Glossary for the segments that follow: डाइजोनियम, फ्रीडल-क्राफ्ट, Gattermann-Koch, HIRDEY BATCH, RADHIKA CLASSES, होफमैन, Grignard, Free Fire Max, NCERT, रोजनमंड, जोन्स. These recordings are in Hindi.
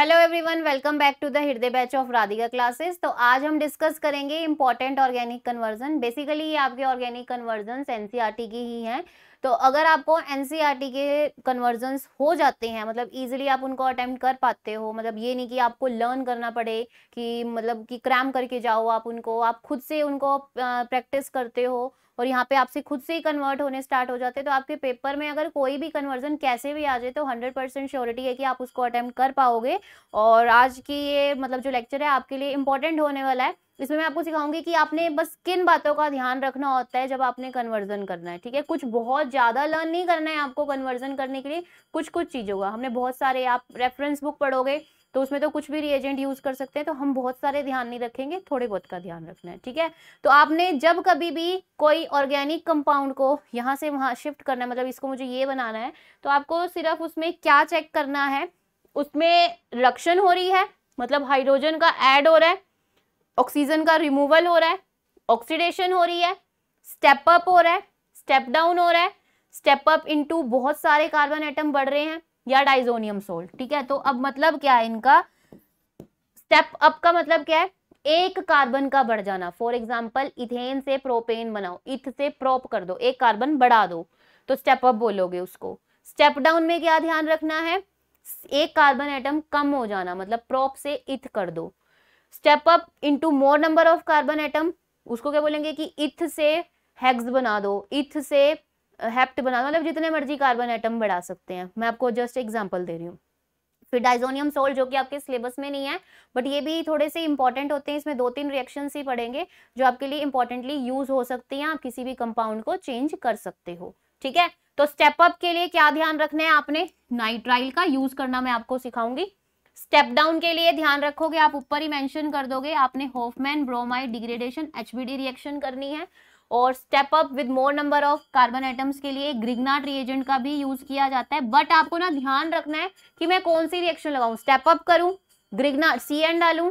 Hello everyone, welcome back to the Hriday batch of Radhika classes. तो आज हम डिस्कस करेंगे इंपॉर्टेंट ऑर्गेनिक कन्वर्जन। बेसिकली ये आपके ऑर्गेनिक कन्वर्जन एनसीईआरटी की ही हैं। तो अगर आपको एनसीईआरटी के कन्वर्जन्स हो जाते हैं, मतलब इजीली आप उनको अटेम्प्ट कर पाते हो, मतलब ये नहीं कि आपको लर्न करना पड़े कि मतलब कि क्रैम करके जाओ आप उनको, आप खुद से उनको प्रैक्टिस करते हो और यहाँ पे आपसे खुद से ही कन्वर्ट होने स्टार्ट हो जाते हैं। तो आपके पेपर में अगर कोई भी कन्वर्जन कैसे भी आ जाए तो 100% श्योरिटी है कि आप उसको अटेम्प्ट कर पाओगे। और आज की ये मतलब जो लेक्चर है आपके लिए इम्पोर्टेंट होने वाला है। इसमें मैं आपको सिखाऊंगी कि आपने बस किन बातों का ध्यान रखना होता है जब आपने कन्वर्जन करना है। ठीक है, कुछ बहुत ज़्यादा लर्न नहीं करना है आपको कन्वर्जन करने के लिए, कुछ कुछ चीज़ों का। हमने बहुत सारे, आप रेफरेंस बुक पढ़ोगे तो उसमें तो कुछ भी रिएजेंट यूज़ कर सकते हैं, तो हम बहुत सारे ध्यान नहीं रखेंगे, थोड़े बहुत का ध्यान रखना है। ठीक है, तो आपने जब कभी भी कोई ऑर्गेनिक कंपाउंड को यहाँ से वहाँ शिफ्ट करना है, मतलब इसको मुझे ये बनाना है, तो आपको सिर्फ उसमें क्या चेक करना है, उसमें रिडक्शन हो रही है, मतलब हाइड्रोजन का ऐड हो रहा है, ऑक्सीजन का रिमूवल हो रहा है, ऑक्सीडेशन हो रही है, स्टेप अप हो रहा है, स्टेप डाउन हो रहा है, स्टेप अप इनटू बहुत सारे कार्बन एटम बढ़ रहे हैं या डाइजोनियम सोल्ट। ठीक है, तो अब मतलब क्या है इनका, स्टेप अप का मतलब क्या है, एक कार्बन का बढ़ जाना। फॉर एग्जाम्पल, इथेन से प्रोपेन बनाओ, इथ से प्रोप कर दो, एक कार्बन बढ़ा दो तो स्टेप अप बोलोगे उसको। स्टेप डाउन में क्या ध्यान रखना है, एक कार्बन एटम कम हो जाना, मतलब प्रोप से इथ कर दो। Step up into more number of carbon atom, उसको क्या बोलेंगे कि इथ से हेक्स बना दो, इथ से हेप्ट बना दो, मतलब जितने मर्जी कार्बन एटम बढ़ा सकते हैं। मैं आपको जस्ट एग्जांपल दे रही हूँ। फिर डाइजोनियम सोल्ट जो कि आपके सिलेबस में नहीं है, बट ये भी थोड़े से इंपॉर्टेंट होते हैं। इसमें 2-3 रिएक्शंस ही पड़ेंगे जो आपके लिए इंपॉर्टेंटली यूज हो सकती हैं। आप किसी भी कंपाउंड को चेंज कर सकते हो। ठीक है, तो स्टेप अप के लिए क्या ध्यान रखना है आपने, नाइट्राइल का यूज करना मैं आपको सिखाऊंगी। स्टेप डाउन के लिए ध्यान रखोगे, आप ऊपर ही मेंशन कर दोगे, आपने होफमैन bromide degradation HBD reaction करनी है। और step up with more number of carbon atoms के लिए ग्रिग्नार्ड रिएजेंट का भी यूज किया जाता है, बट आपको ना ध्यान रखना है कि मैं कौन सी रिएक्शन लगाऊं, स्टेप अप करूं, ग्रिग्नार्ड CN डालूं,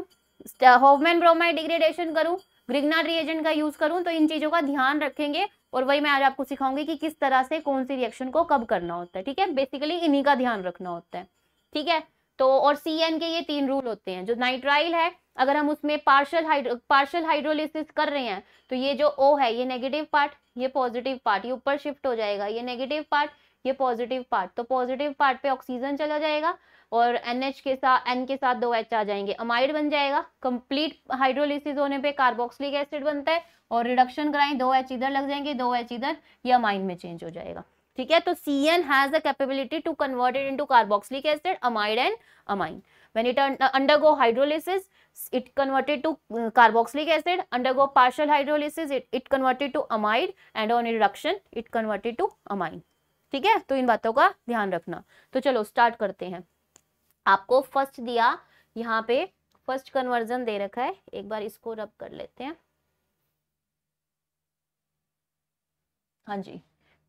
होफमैन ब्रोमाइड डिग्रेडेशन करूं, ग्रिग्नार्ड रिएजेंट का यूज करूं, तो इन चीजों का ध्यान रखेंगे। और वही मैं आज आपको सिखाऊंगी कि किस तरह से कौन सी रिएक्शन को कब करना होता है। ठीक है, बेसिकली इन्हीं का ध्यान रखना होता है। ठीक है, तो और CN के ये 3 रूल होते हैं। जो नाइट्राइल है, अगर हम उसमें पार्शियल हाइड्रोलिसिस कर रहे हैं, तो ये जो O है, ये नेगेटिव पार्ट, ये पॉजिटिव पार्ट, ये ऊपर शिफ्ट हो जाएगा, ये नेगेटिव पार्ट, ये पॉजिटिव पार्ट, तो पॉजिटिव पार्ट पे ऑक्सीजन चला जाएगा और N के साथ 2H आ जाएंगे, अमाइड बन जाएगा। कंप्लीट हाइड्रोलिसिस होने पे कार्बोक्सिलिक एसिड बनता है और रिडक्शन कराएं, 2H इधर लग जाएंगे, 2H इधर, ये अमाइन में चेंज हो जाएगा। ठीक है, तो CN has the capability to convert it into carboxylic acid, amide and amine. When it undergo hydrolysis, it converted to carboxylic acid. Undergo partial hydrolysis, it converted to amide, and on reduction, it converted to amine. ठीक है, तो इन बातों का ध्यान रखना। तो चलो स्टार्ट करते हैं। आपको फर्स्ट दिया, यहाँ पे फर्स्ट कन्वर्जन दे रखा है, एक बार इसको रब कर लेते हैं। हाँ जी,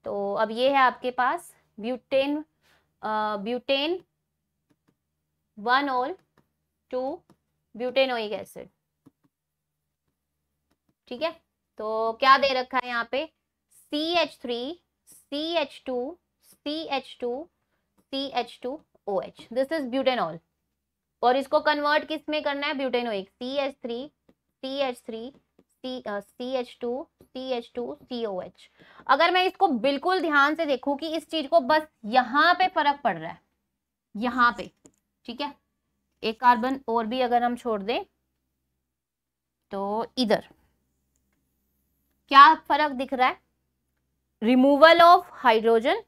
तो अब ये है आपके पास ब्यूटेन 1 और 2 ब्यूटेनोइक एसिड। ठीक है, तो क्या दे रखा है यहाँ पे, CH3 CH2 CH2 CH2 OH, this is butanol. और इसको कन्वर्ट किस में करना है, butanoic, CH3 CH3 CH2 CH2 COH। अगर मैं इसको बिल्कुल ध्यान से देखूं कि इस चीज को बस यहाँ पे फर्क पड़ रहा है, यहाँ पे। ठीक है, एक कार्बन और भी अगर हम छोड़ दें तो इधर क्या फर्क दिख रहा है, removal of hydrogen,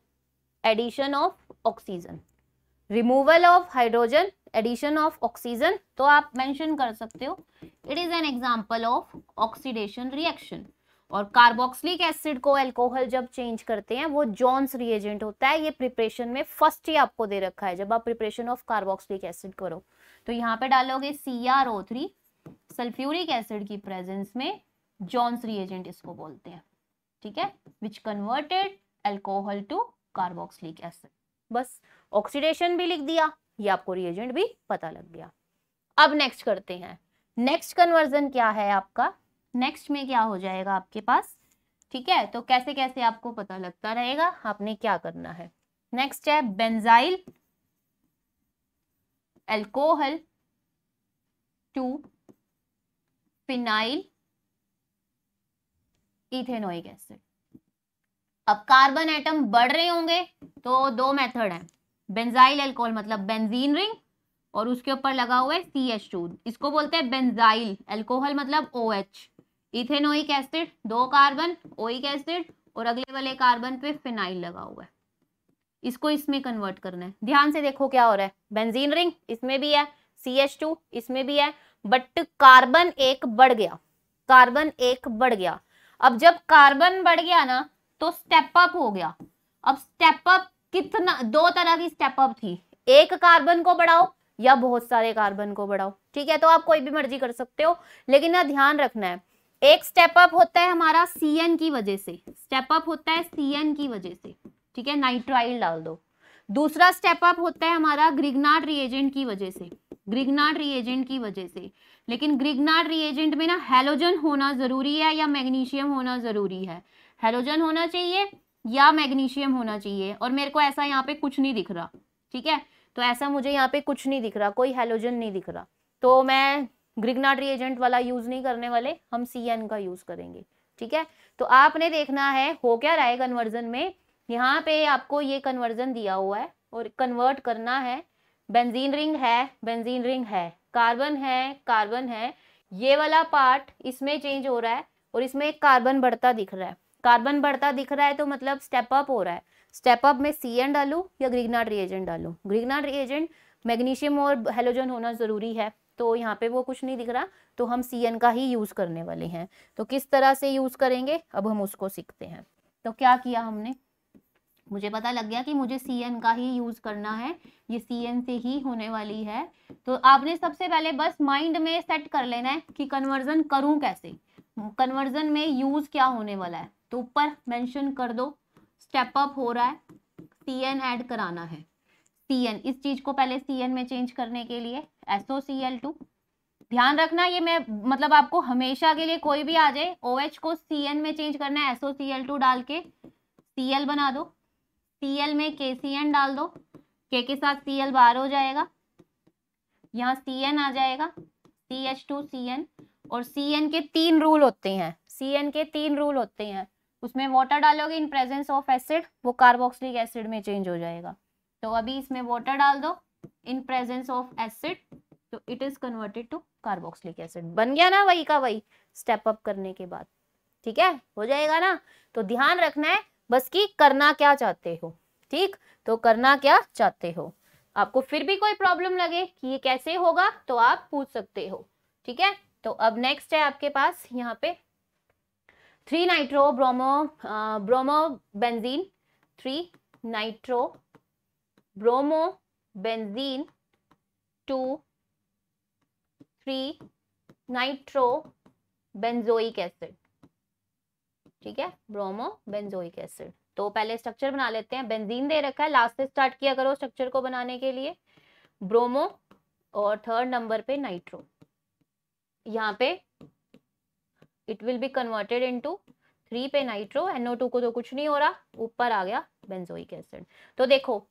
addition of oxygen, removal of hydrogen, addition of oxygen. तो आप मेंशन कर सकते हो, it is an example of oxidation reaction. और कार्बोक्सिलिक एसिड को अल्कोहल जब चेंज करते हैं, वो जोन्स रिएजेंट होता है। ये प्रिपरेशन में फर्स्ट ही आपको दे रखा है, जब आप प्रिपरेशन ऑफ कार्बोक्सिलिक एसिड करो। तो यहाँ पे डालोगे CrO3, सल्फ्यूरिक एसिड की प्रेजेंस में जोन्स रिएजेंट इसको बोलते हैं। ठीक है, which converted alcohol to carboxylic acid. बस ऑक्सीडेशन भी लिख दिया, ये आपको रिएजेंट भी पता लग गया। अब नेक्स्ट करते हैं, नेक्स्ट कन्वर्जन क्या है आपका, नेक्स्ट में क्या हो जाएगा आपके पास। ठीक है, तो कैसे कैसे आपको पता लगता रहेगा, आपने क्या करना है। नेक्स्ट है benzyl alcohol to phenyl ethanoic acid. अब कार्बन एटम बढ़ रहे होंगे तो दो मेथड हैं, बेंजाइल अल्कोहल मतलब बेंजीन रिंग और उसके ऊपर लगा हुआ है CH2, इसको बोलते हैं बेंजाइल अल्कोहल मतलब OH, इथेनोइक एसिड दो कार्बन ओइक एसिड और अगले वाले कार्बन पे फिनाइल लगा हुआ है, इसको इसमें कन्वर्ट करना है। ध्यान से देखो क्या हो रहा है, बेंजीन रिंग इसमें भी है CH2 इसमें भी है, बट कार्बन एक बढ़ गया, कार्बन एक बढ़ गया। अब जब कार्बन बढ़ गया ना तो स्टेप अप हो गया। अब स्टेप अप कितना, दो तरह की स्टेप अप थी, एक कार्बन को बढ़ाओ या बहुत सारे कार्बन को बढ़ाओ, ठीक है, तो आप कोई भी मर्जी कर सकते हो, लेकिन ना ध्यान रखना है एक स्टेप अप होता है हमारा CN की वजह से, स्टेप अप होता है CN की वजह से, ठीक है, नाइट्राइल डाल दो। दूसरा स्टेप अप होता है हमारा ग्रिग्नार्ड रिएजेंट की वजह से, ग्रिग्नार्ड रिएजेंट की वजह से, लेकिन ग्रिग्नार्ड रिएजेंट में ना हैलोजन होना जरूरी है या मैग्नीशियम होना जरूरी है, हैलोजन होना चाहिए या मैग्नीशियम होना चाहिए, और मेरे को ऐसा यहाँ पे कुछ नहीं दिख रहा, ठीक है, तो ऐसा मुझे यहाँ पे कुछ नहीं दिख रहा, कोई हैलोजन नहीं दिख रहा, तो मैं ग्रिग्नार्ड रिएजेंट वाला यूज नहीं करने वाले, हम CN का यूज करेंगे, ठीक है। तो आपने देखना है हो क्या रहा है कन्वर्जन में, यहाँ पे आपको ये कन्वर्जन दिया हुआ है और कन्वर्ट करना है, बेंजीन रिंग है बेंजीन रिंग है, कार्बन है कार्बन है, ये वाला पार्ट इसमें चेंज हो रहा है और इसमें एक कार्बन बढ़ता दिख रहा है, कार्बन बढ़ता दिख रहा है तो मतलब स्टेप अप हो रहा है। स्टेप अप में CN डालूं या ग्रिग्नार्ड रिएजेंट डालूं, ग्रिग्नार्ड रिएजेंट मैग्नीशियम और हेलोजन होना जरूरी है, तो यहाँ पे वो कुछ नहीं दिख रहा, तो हम CN का ही यूज करने वाले हैं, तो किस तरह से यूज करेंगे अब हम उसको सीखते हैं। तो क्या किया हमने, मुझे पता लग गया कि मुझे CN का ही यूज करना है, ये CN से ही होने वाली है, तो आपने सबसे पहले बस माइंड में सेट कर लेना है कि कन्वर्जन करूं कैसे, कन्वर्जन में यूज क्या होने वाला है, तो ऊपर मेंशन कर दो स्टेप अप हो रहा है, CN ऐड कराना है, CN इस चीज को पहले CN में चेंज करने के लिए SOCl2, ध्यान रखना ये मैं मतलब आपको हमेशा के लिए कोई भी आ जाए OH को CN में चेंज करना है, SOCl2 डाल के Cl बना दो, Cl में KCN डाल दो, K के साथ Cl बाहर हो जाएगा, यहाँ CN आ जाएगा, CH2 CN, और CN के तीन रूल होते हैं, CN के तीन रूल होते हैं, उसमें वाटर डालोगे इन प्रेजेंस ऑफ एसिड वो कार्बोक्सिलिक एसिड में चेंज हो जाएगा, तो अभी इसमें वाटर डाल दो इन प्रेजेंस ऑफ एसिड तो it is converted to carboxylic acid, बन गया ना वही का वही स्टेप अप करने के बाद, ठीक है, हो जाएगा ना। तो ध्यान रखना है बस कि करना क्या चाहते हो, ठीक, तो करना क्या चाहते हो, आपको फिर भी कोई प्रॉब्लम लगे कि ये कैसे होगा तो आप पूछ सकते हो, ठीक है। तो अब नेक्स्ट है आपके पास यहाँ पे 3 nitro bromo benzene 2 3 nitro benzoic acid, ठीक है, ब्रोमो बेंजोइक एसिड। तो पहले स्ट्रक्चर बना लेते हैं, बेंजीन दे रखा है, लास्ट से स्टार्ट किया करो स्ट्रक्चर को बनाने के लिए, ब्रोमो और थर्ड नंबर पे नाइट्रो, यहाँ पे it will be converted into 3 पे नाइट्रो, NO2 को तो कुछ नहीं हो रहा, ऊपर आ गया बेंजोइक एसिड। तो देखो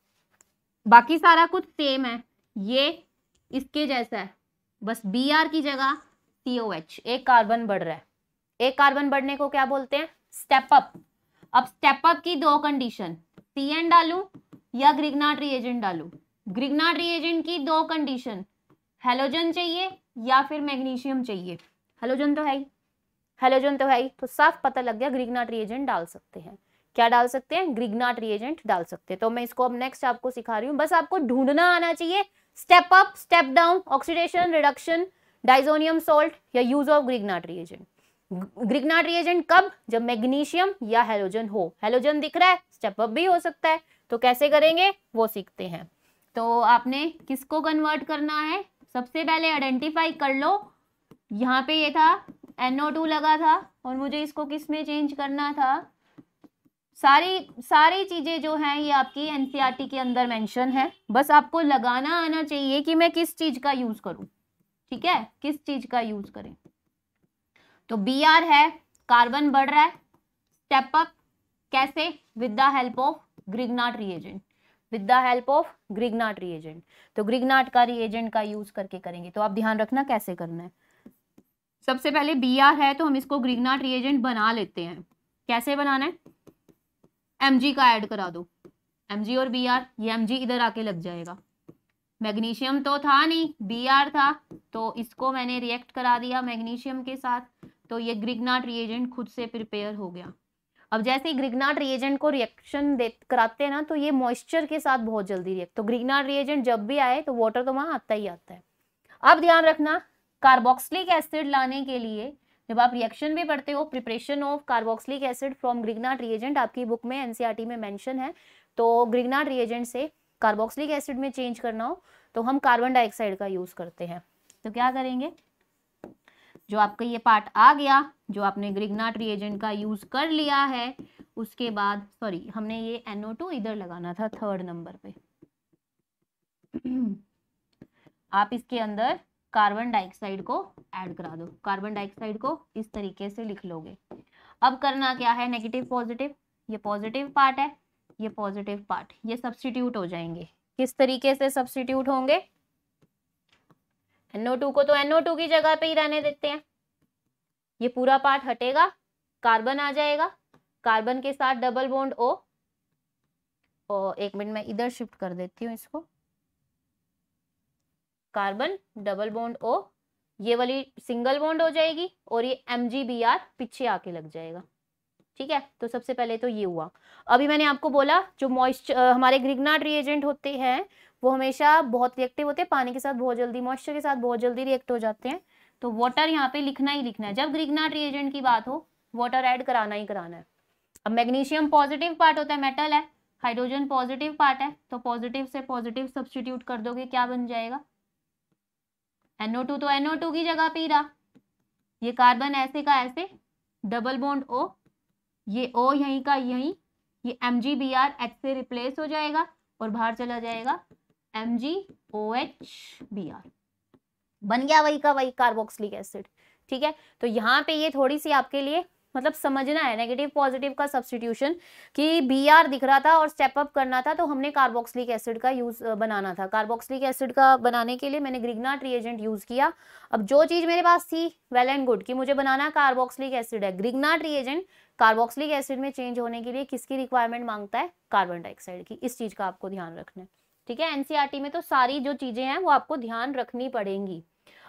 बाकी सारा कुछ सेम है, ये इसके जैसा है, बस BR की जगह COH, एक कार्बन बढ़ रहा है, एक कार्बन बढ़ने को क्या बोलते हैं, स्टेप अप। अब स्टेप अप की दो कंडीशन, CN डालूं या ग्रिग्नार्ड रिएजेंट डालूं, ग्रिग्नार्ड रिएजेंट की दो कंडीशन, हेलोजन चाहिए या फिर मैग्नीशियम चाहिए, हेलोजन तो है ही, हेलोजन तो है ही, तो साफ पता लग गया ग्रिग्नार्ड रिएजेंट डाल सकते हैं, क्या डाल सकते हैं, ग्रिग्नार्ड रिएजेंट डाल सकते हैं। तो मैं इसको अब नेक्स्ट आपको सिखा रही हूँ, बस आपको ढूंढना आना चाहिए step up step down, oxidation reduction, डाइजोनियम salt या use of Grignard reagent. Grignard reagent कब, जब मैग्नीशियम या हेलोजन हो, हेलोजन दिख रहा है स्टेप अप भी हो सकता है, तो कैसे करेंगे वो सीखते हैं। तो आपने किसको कन्वर्ट करना है, सबसे पहले आइडेंटिफाई कर लो, यहाँ पे ये था NO2 लगा था और मुझे इसको किस में चेंज करना था, सारी चीज़ें जो हैं ये आपकी NCERT के अंदर मेंशन है, बस आपको लगाना आना चाहिए कि मैं किस चीज़ का यूज़ करूं, ठीक है, किस चीज़ का यूज़ करें। तो BR है, कार्बन बढ़ रहा है, स्टेप अप कैसे, with the help of Grignard reagent, with the help of Grignard reagent. तो ग्रिग्नार्ड का रिएजेंट का यूज करके करेंगे, तो आप ध्यान रखना कैसे करना है। सबसे पहले बी आर है तो हम इसको ग्रिग्नार्ड रिएजेंट बना लेते हैं। कैसे बनाना है? एम जी का ऐड करा दो, एम जी और बी आर, ये एम जी इधर आके लग जाएगा। मैग्नीशियम तो था नहीं, बी आर था, तो इसको मैंने रिएक्ट करा दिया मैग्नीशियम के साथ, तो ये ग्रिग्नार्ड रिएजेंट खुद से प्रिपेयर हो गया। अब जैसे ही ग्रिग्नार्ड रिएजेंट को रिएक्शन दे कराते हैं ना, तो ये मॉइस्चर के साथ बहुत जल्दी रिएक्ट, तो ग्रिग्नार्ड रिएजेंट जब भी आए तो वाटर तो वहाँ आता ही आता है। अब ध्यान रखना, कार्बोक्सिलिक एसिड लाने के लिए जब आप रिएक्शन भी पढ़ते हो, preparation of carboxylic acid from Grignard reagent आपकी बुक में एनसीईआरटी में मेंशन है, तो ग्रिग्नार्ड रिएजेंट से कार्बोक्सिलिक एसिड में चेंज करना हो तो हम कार्बन डाइऑक्साइड का यूज करते हैं। तो क्या करेंगे, जो आपका ये पार्ट आ गया, जो आपने ग्रिग्नार्ड रिएजेंट का यूज कर लिया है, उसके बाद सॉरी हमने ये NO2 इधर लगाना था थर्ड नंबर पे। आप इसके अंदर कार्बन डाइऑक्साइड को ऐड करा दो, कार्बन डाइऑक्साइड को इस तरीके से लिख लोगे। अब करना क्या है, नेगेटिव पॉजिटिव, ये पॉजिटिव पार्ट है, ये पॉजिटिव पार्ट, ये सब्स्टिट्यूट हो जाएंगे। किस तरीके से सब्स्टिट्यूट होंगे? NO2 को तो NO2 की जगह पे ही रहने देते हैं, ये पूरा पार्ट हटेगा, कार्बन आ जाएगा, कार्बन के साथ डबल बॉन्ड O, और एक मिनट मैं इधर शिफ्ट कर देती हूँ इसको, कार्बन डबल बॉन्ड O, ये वाली सिंगल बॉन्ड हो जाएगी और ये MgBr पीछे आके लग जाएगा। ठीक है, तो सबसे पहले तो ये हुआ। अभी मैंने आपको बोला जो मॉइस्चर हमारे ग्रिग्नार्ड रिएजेंट होते हैं वो हमेशा बहुत रिएक्टिव होते हैं, पानी के साथ बहुत जल्दी, मॉइस्चर के साथ बहुत जल्दी रिएक्ट हो जाते हैं। तो वाटर यहाँ पे लिखना ही लिखना है, जब ग्रिग्नार्ड रिएजेंट की बात हो वाटर ऐड कराना ही कराना है। अब मैग्नीशियम पॉजिटिव पार्ट होता है, मेटल है, हाइड्रोजन पॉजिटिव पार्ट है, तो पॉजिटिव से पॉजिटिव सब्स्टिट्यूट कर दोगे, क्या बन जाएगा? NO2 तो NO2 की जगह पे ही रहा, ये कार्बन ऐसे का ऐसे, डबल बॉन्ड O, ये O यहीं का यहीं, ये MgBr H से रिप्लेस हो जाएगा और बाहर चला जाएगा MgOHBr, बन गया वही का वही कार्बोक्सिलिक एसिड। ठीक है, तो यहाँ पे ये थोड़ी सी आपके लिए मतलब समझना है नेगेटिव पॉजिटिव का सब्स्टिट्यूशन, कि Br दिख रहा था और स्टेप अप करना था, तो हमने कार्बोक्सिलिक एसिड का यूज बनाना था। कार्बोक्सिलिक एसिड का बनाने के लिए मैंने ग्रिग्नार्ड रिएजेंट यूज किया। अब जो चीज मेरे पास थी वेल एंड गुड, कि मुझे बनाना कार्बोक्सिलिक एसिड है, ग्रिग्नार्ड रिएजेंट कार्बोक्सिलिक एसिड में चेंज होने के लिए किसकी रिक्वायरमेंट मांगता है? कार्बन डाइऑक्साइड की। इस चीज का आपको ध्यान रखना है। ठीक है, एनसीईआरटी में तो सारी जो चीजें हैं वो आपको ध्यान रखनी पड़ेंगी।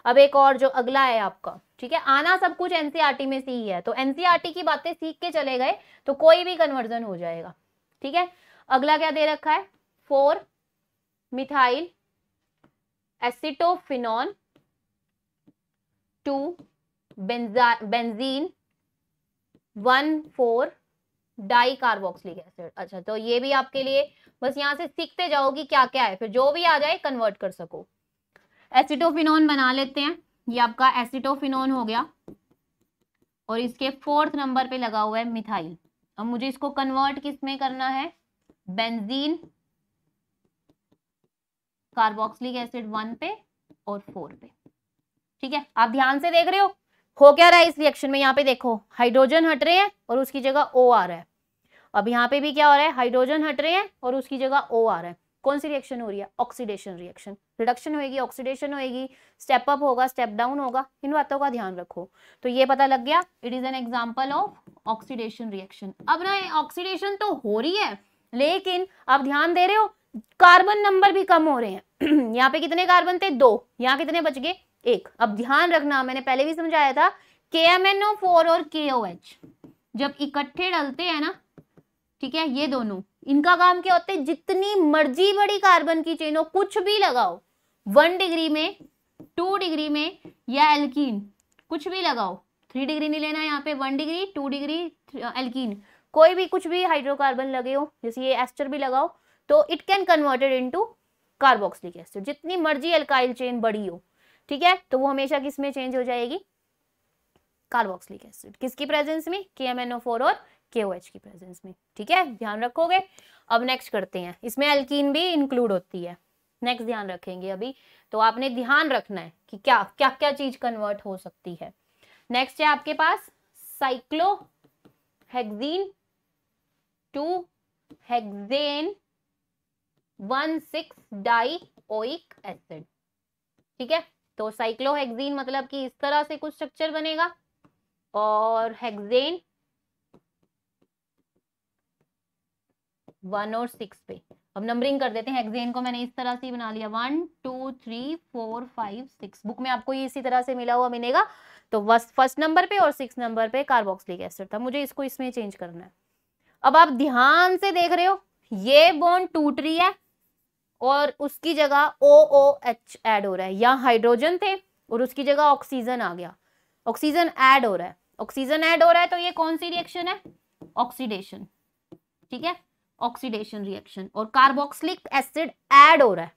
अब एक और जो अगला है आपका, ठीक है, आना सब कुछ एनसीईआरटी में सी है, तो एनसीईआरटी की बातें सीख के चले गए तो कोई भी कन्वर्जन हो जाएगा। ठीक है, अगला क्या दे रखा है? 4 methyl acetophenone 2 benzene 1,4 di carboxylic acid. अच्छा, तो ये भी आपके लिए बस यहाँ से सीखते जाओ कि क्या क्या है, फिर जो भी आ जाए कन्वर्ट कर सको। एसिटोफिनोन बना लेते हैं, ये आपका एसिटोफिनोन हो गया और इसके 4th नंबर पे लगा हुआ है मिथाइल। अब मुझे इसको कन्वर्ट किस में करना है? बेंजीन कार्बोक्सिलिक एसिड 1 पे और 4 पे। ठीक है, आप ध्यान से देख रहे हो क्या रहा है इस रिएक्शन में? यहाँ पे देखो हाइड्रोजन हट रहे हैं और उसकी जगह ओ आ रहा है। अब यहाँ पे भी क्या हो रहा है? हाइड्रोजन हट रहे हैं और उसकी जगह ओ आ रहा है। कौन सी रिएक्शन हो रही है? Oxidation reaction. रिडक्शन होएगी, ऑक्सीडेशन होएगी, स्टेप अप होगा, स्टेप डाउन होगा, इन बातों का ध्यान रखो। तो ये पता लग गया, it is an example of oxidation reaction. अब ना ऑक्सीडेशन तो हो रही है, लेकिन आप ध्यान दे रहे हो कार्बन नंबर भी कम हो रहे हैं। यहाँ पे कितने कार्बन थे? 2, यहाँ कितने बच गए? 1। अब ध्यान रखना, मैंने पहले भी समझाया था, KMnO4 और KOH जब इकट्ठे डलते हैं ना, ठीक है, ये दोनों, इनका काम क्या होता है? जितनी मर्जी बड़ी कार्बन की चेन हो, कुछ भी लगाओ, 1 डिग्री में, 2 डिग्री में, या एल्कीन, कुछ भी लगाओ, 3 डिग्री नहीं लेना यहाँ पे, 1 डिग्री, 2 डिग्री, एल्कीन, कोई भी कुछ भी हाइड्रोकार्बन लगे हो, जैसे ये एस्टर भी लगाओ, तो it can converted into carboxylic acid. जितनी मर्जी अल्काइल चेन बड़ी हो, ठीक है, तो वो हमेशा किस में चेंज हो जाएगी? Carboxylic acid. किसकी प्रेजेंस में? KMnO4 और KOH की प्रेजेंस में। ठीक है, ध्यान रखोगे। अब नेक्स्ट करते हैं, इसमें एल्कीन भी इंक्लूड होती है, नेक्स्ट ध्यान रखेंगे। अभी तो आपने ध्यान रखना है कि क्या क्या क्या चीज कन्वर्ट हो सकती है। नेक्स्ट है आपके पास साइक्लोहेक्सीन 2 हेक्सेन 1,6-डाइओइक एसिड। ठीक है, तो साइक्लोहेक्सेन मतलब कि इस तरह से कुछ स्ट्रक्चर बनेगा और हेक्सेन 1 और 6 पे। अब नंबरिंग कर देते हैं। हेक्सेन को मैंने इस तरह से बना लिया 1 2 3 4 5 6। बुक में आपको ये इसी तरह से मिला हुआ मिलेगा। तो बस फर्स्ट नंबर पे और 6 नंबर पे कार्बोक्सिलिक एसिड था। मुझे इसको इसमें चेंज करना है। अब आप ध्यान से देख रहे हो ये बॉन्ड टूट रही है और उसकी जगह OOH ऐड हो रहा है। यहाँ हाइड्रोजन थे और उसकी जगह ऑक्सीजन आ गया, ऑक्सीजन ऐड हो रहा है, ऑक्सीजन ऐड हो रहा है। तो ये कौन सी रिएक्शन है? ऑक्सीडेशन। ठीक है, ऑक्सीडेशन रिएक्शन। और कार्बोक्सिलिक एसिड ऐड हो रहा है,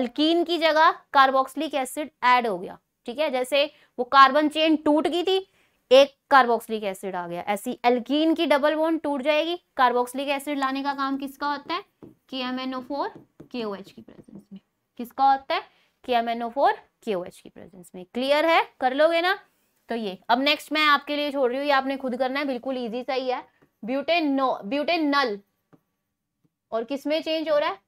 एल्कीन की जगह कार्बोक्सिलिक एसिड ऐड हो गया। ठीक है, जैसे वो कार्बन चेन टूट गई थी, एक कार्बोक्सिलिक एसिड आ गया, ऐसी एल्कीन की डबल बॉन्ड टूट जाएगी। कार्बोक्सिलिक एसिड लाने का काम किसका होता है? KMnO4 KOH की प्रेजेंस में। किसका होता है? KMnO4 KOH की प्रेजेंस में। क्लियर है? कर लोगे ना? तो ये अब नेक्स्ट मैं आपके लिए छोड़ रही हूँ, ये आपने खुद करना है, बिल्कुल इजी सा ही है। ब्यूटेनल और किसमें चेंज हो रहा है?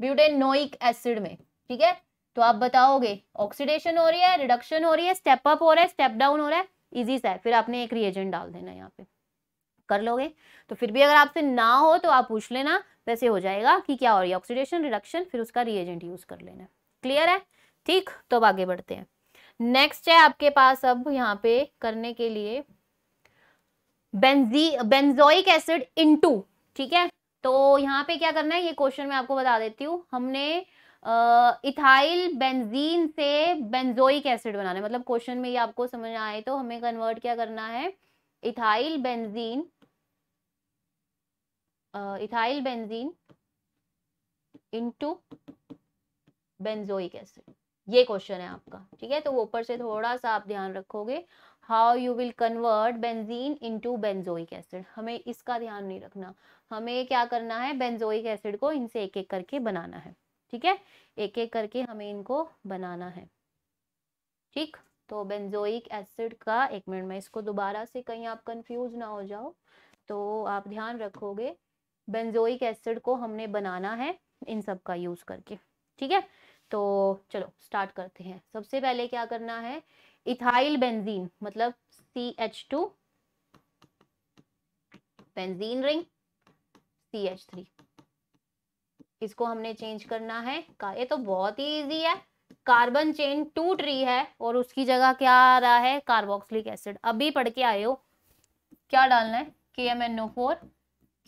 ब्यूटेनोइक एसिड में। ठीक है, तो आप बताओगे ऑक्सीडेशन हो रही है, रिडक्शन हो रही है, स्टेप अप हो रहा है, स्टेप डाउन हो रहा है। इजी सा है। फिर आपने एक रिएजेंट डाल देना यहाँ पे, कर लोगे। तो फिर भी अगर आपसे ना हो तो आप पूछ लेना, वैसे हो जाएगा कि क्या हो रही है, ऑक्सीडेशन, रिडक्शन, फिर उसका रिएजेंट यूज कर लेना। क्लियर है? ठीक, तो अब आगे बढ़ते हैं। नेक्स्ट है आपके पास अब यहाँ पे करने के लिए बेंजोइक एसिड इनटू। ठीक है, तो यहाँ पे क्या करना है ये क्वेश्चन मैं आपको बता देती हूँ। हमने इथाइल बेंजीन से बेंजोइक एसिड बनाना है, मतलब क्वेश्चन में ये आपको समझ आए तो हमें कन्वर्ट क्या करना है? Ethyl benzene into benzoic acid, ये क्वेश्चन है आपका। ठीक है, तो वो ऊपर से थोड़ा सा आप ध्यान रखोगे, how you will convert benzene into benzoic acid. हमें इसका ध्यान नहीं रखना, हमें क्या करना है, बेंजोइक एसिड को इनसे एक एक करके बनाना है। ठीक है, एक एक करके हमें इनको बनाना है। ठीक, तो बेंजोइक एसिड का, एक मिनट मैं इसको दोबारा से, कहीं आप कंफ्यूज ना हो जाओ, तो आप ध्यान रखोगे बेंजोइक एसिड को हमने बनाना है इन सब का यूज करके। ठीक है, तो चलो स्टार्ट करते हैं। सबसे पहले क्या करना है, इथाइल बेंजीन मतलब CH2 बेंजीन रिंग CH3, इसको हमने चेंज करना है। ये तो बहुत ही इजी है। कार्बन चेन टूट रही है और उसकी जगह क्या आ रहा है? Carboxylic acid. अभी पढ़ के आए हो, क्या डालना है? KMnO4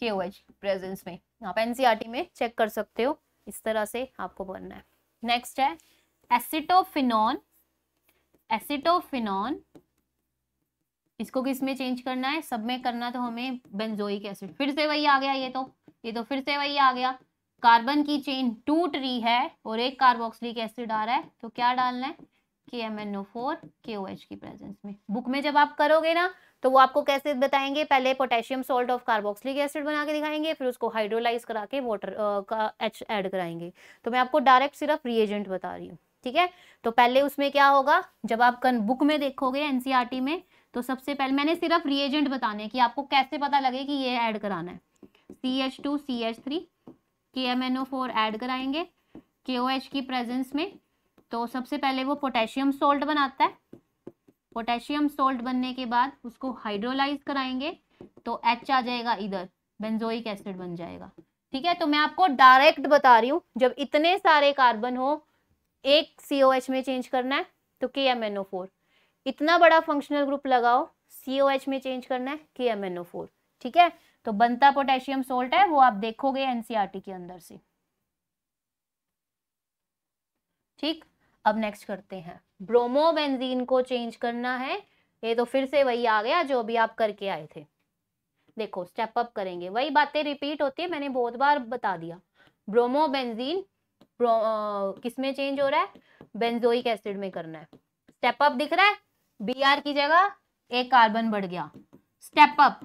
KOH प्रेजेंस में। आप NCERT में चेक कर सकते हो, इस तरह से आपको बनना है। नेक्स्ट है एसिटोफिनॉन, इसको किस में चेंज करना है? सब में करना, तो हमें बेंजोइक एसिड। फिर से वही आ गया, ये तो फिर से वही आ गया। कार्बन की चेन टूट रही है और एक कार्बोक्सिलिक एसिड आ रहा है, तो क्या डालना है? KMnO4 KOH की प्रेजेंस में। बुक में जब आप करोगे ना तो वो आपको कैसे बताएंगे, पहले potassium salt of carboxylic acid बना के दिखाएंगे, फिर उसको हाइड्रोलाइज करा के वाटर का H ऐड कराएंगे। तो मैं आपको डायरेक्ट सिर्फ रिएजेंट बता रही हूँ। ठीक है, तो पहले उसमें क्या होगा, जब आप बुक में देखोगे NCERT में, तो सबसे पहले मैंने सिर्फ रिएजेंट बताने हैं कि आपको कैसे पता लगे कि ये ऐड कराना है। CH2 CH3 KMnO4 ऐड कराएंगे KOH की प्रेजेंस में। तो सबसे पहले वो पोटेशियम सॉल्ट बनाता है, पोटेशियम सॉल्ट बनने के बाद उसको हाइड्रोलाइज कराएंगे, तो H आ जाएगा, इधर बेंजोइक एसिड बन जाएगा। ठीक है, तो मैं आपको डायरेक्ट बता रही हूँ, जब इतने सारे कार्बन हो एक COH में चेंज करना है तो KMnO4। इतना बड़ा फंक्शनल ग्रुप लगाओ, COH में चेंज करना है KMnO4। ठीक है, तो बनता पोटेशियम सोल्ट है, वो आप देखोगे NCERT के अंदर से। ठीक, अब नेक्स्ट करते हैं, ब्रोमोबेंजीन को चेंज करना है। ये तो फिर से वही आ गया जो अभी आप करके आए थे। देखो स्टेप अप करेंगे, वही बातें रिपीट होती है, मैंने बहुत बार बता दिया। ब्रोमोबेंजीन किसमें चेंज हो रहा है? बेंजोइक एसिड में करना है। स्टेप अप दिख रहा है, Br की जगह एक कार्बन बढ़ गया। स्टेप अप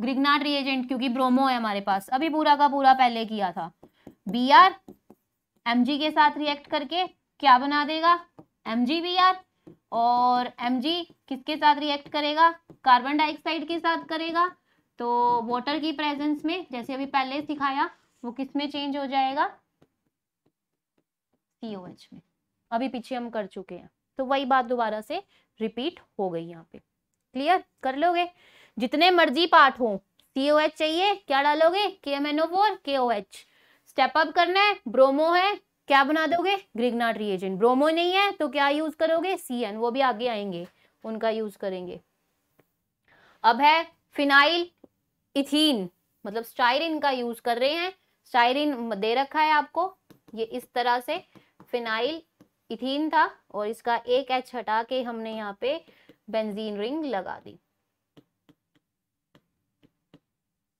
ग्रिग्नार्ड रिएजेंट, क्योंकि ब्रोमो है हमारे पास, अभी पूरा का पूरा पहले किया था। Br Mg के साथ रिएक्ट करके क्या बना देगा? MgBr। और Mg किसके साथ रिएक्ट करेगा? कार्बन डाइऑक्साइड के साथ करेगा, तो वाटर की प्रेजेंस में, जैसे अभी पहले सिखाया, वो किस में चेंज हो जाएगा, COH में। अभी पीछे हम कर चुके हैं, तो वही बात दोबारा से रिपीट हो गई यहाँ पे। क्लियर कर लोगे, जितने मर्जी पार्ट हो, COH चाहिए क्या डालोगे, KMNO4 KOH। स्टेप अप करना है, ब्रोमो है क्या बना दोगे, ग्रिग्नार्ड रिएजेंट। ब्रोमो नहीं है तो क्या यूज करोगे, CN, वो भी आगे आएंगे उनका यूज करेंगे। अब है फिनाइल इथीन, मतलब स्टाइरिन का यूज कर रहे हैं, स्टाइरिन दे रखा है आपको। ये इस तरह से फिनाइल इथीन था और इसका एक H हटा के हमने यहाँ पे बेंजीन रिंग लगा दी।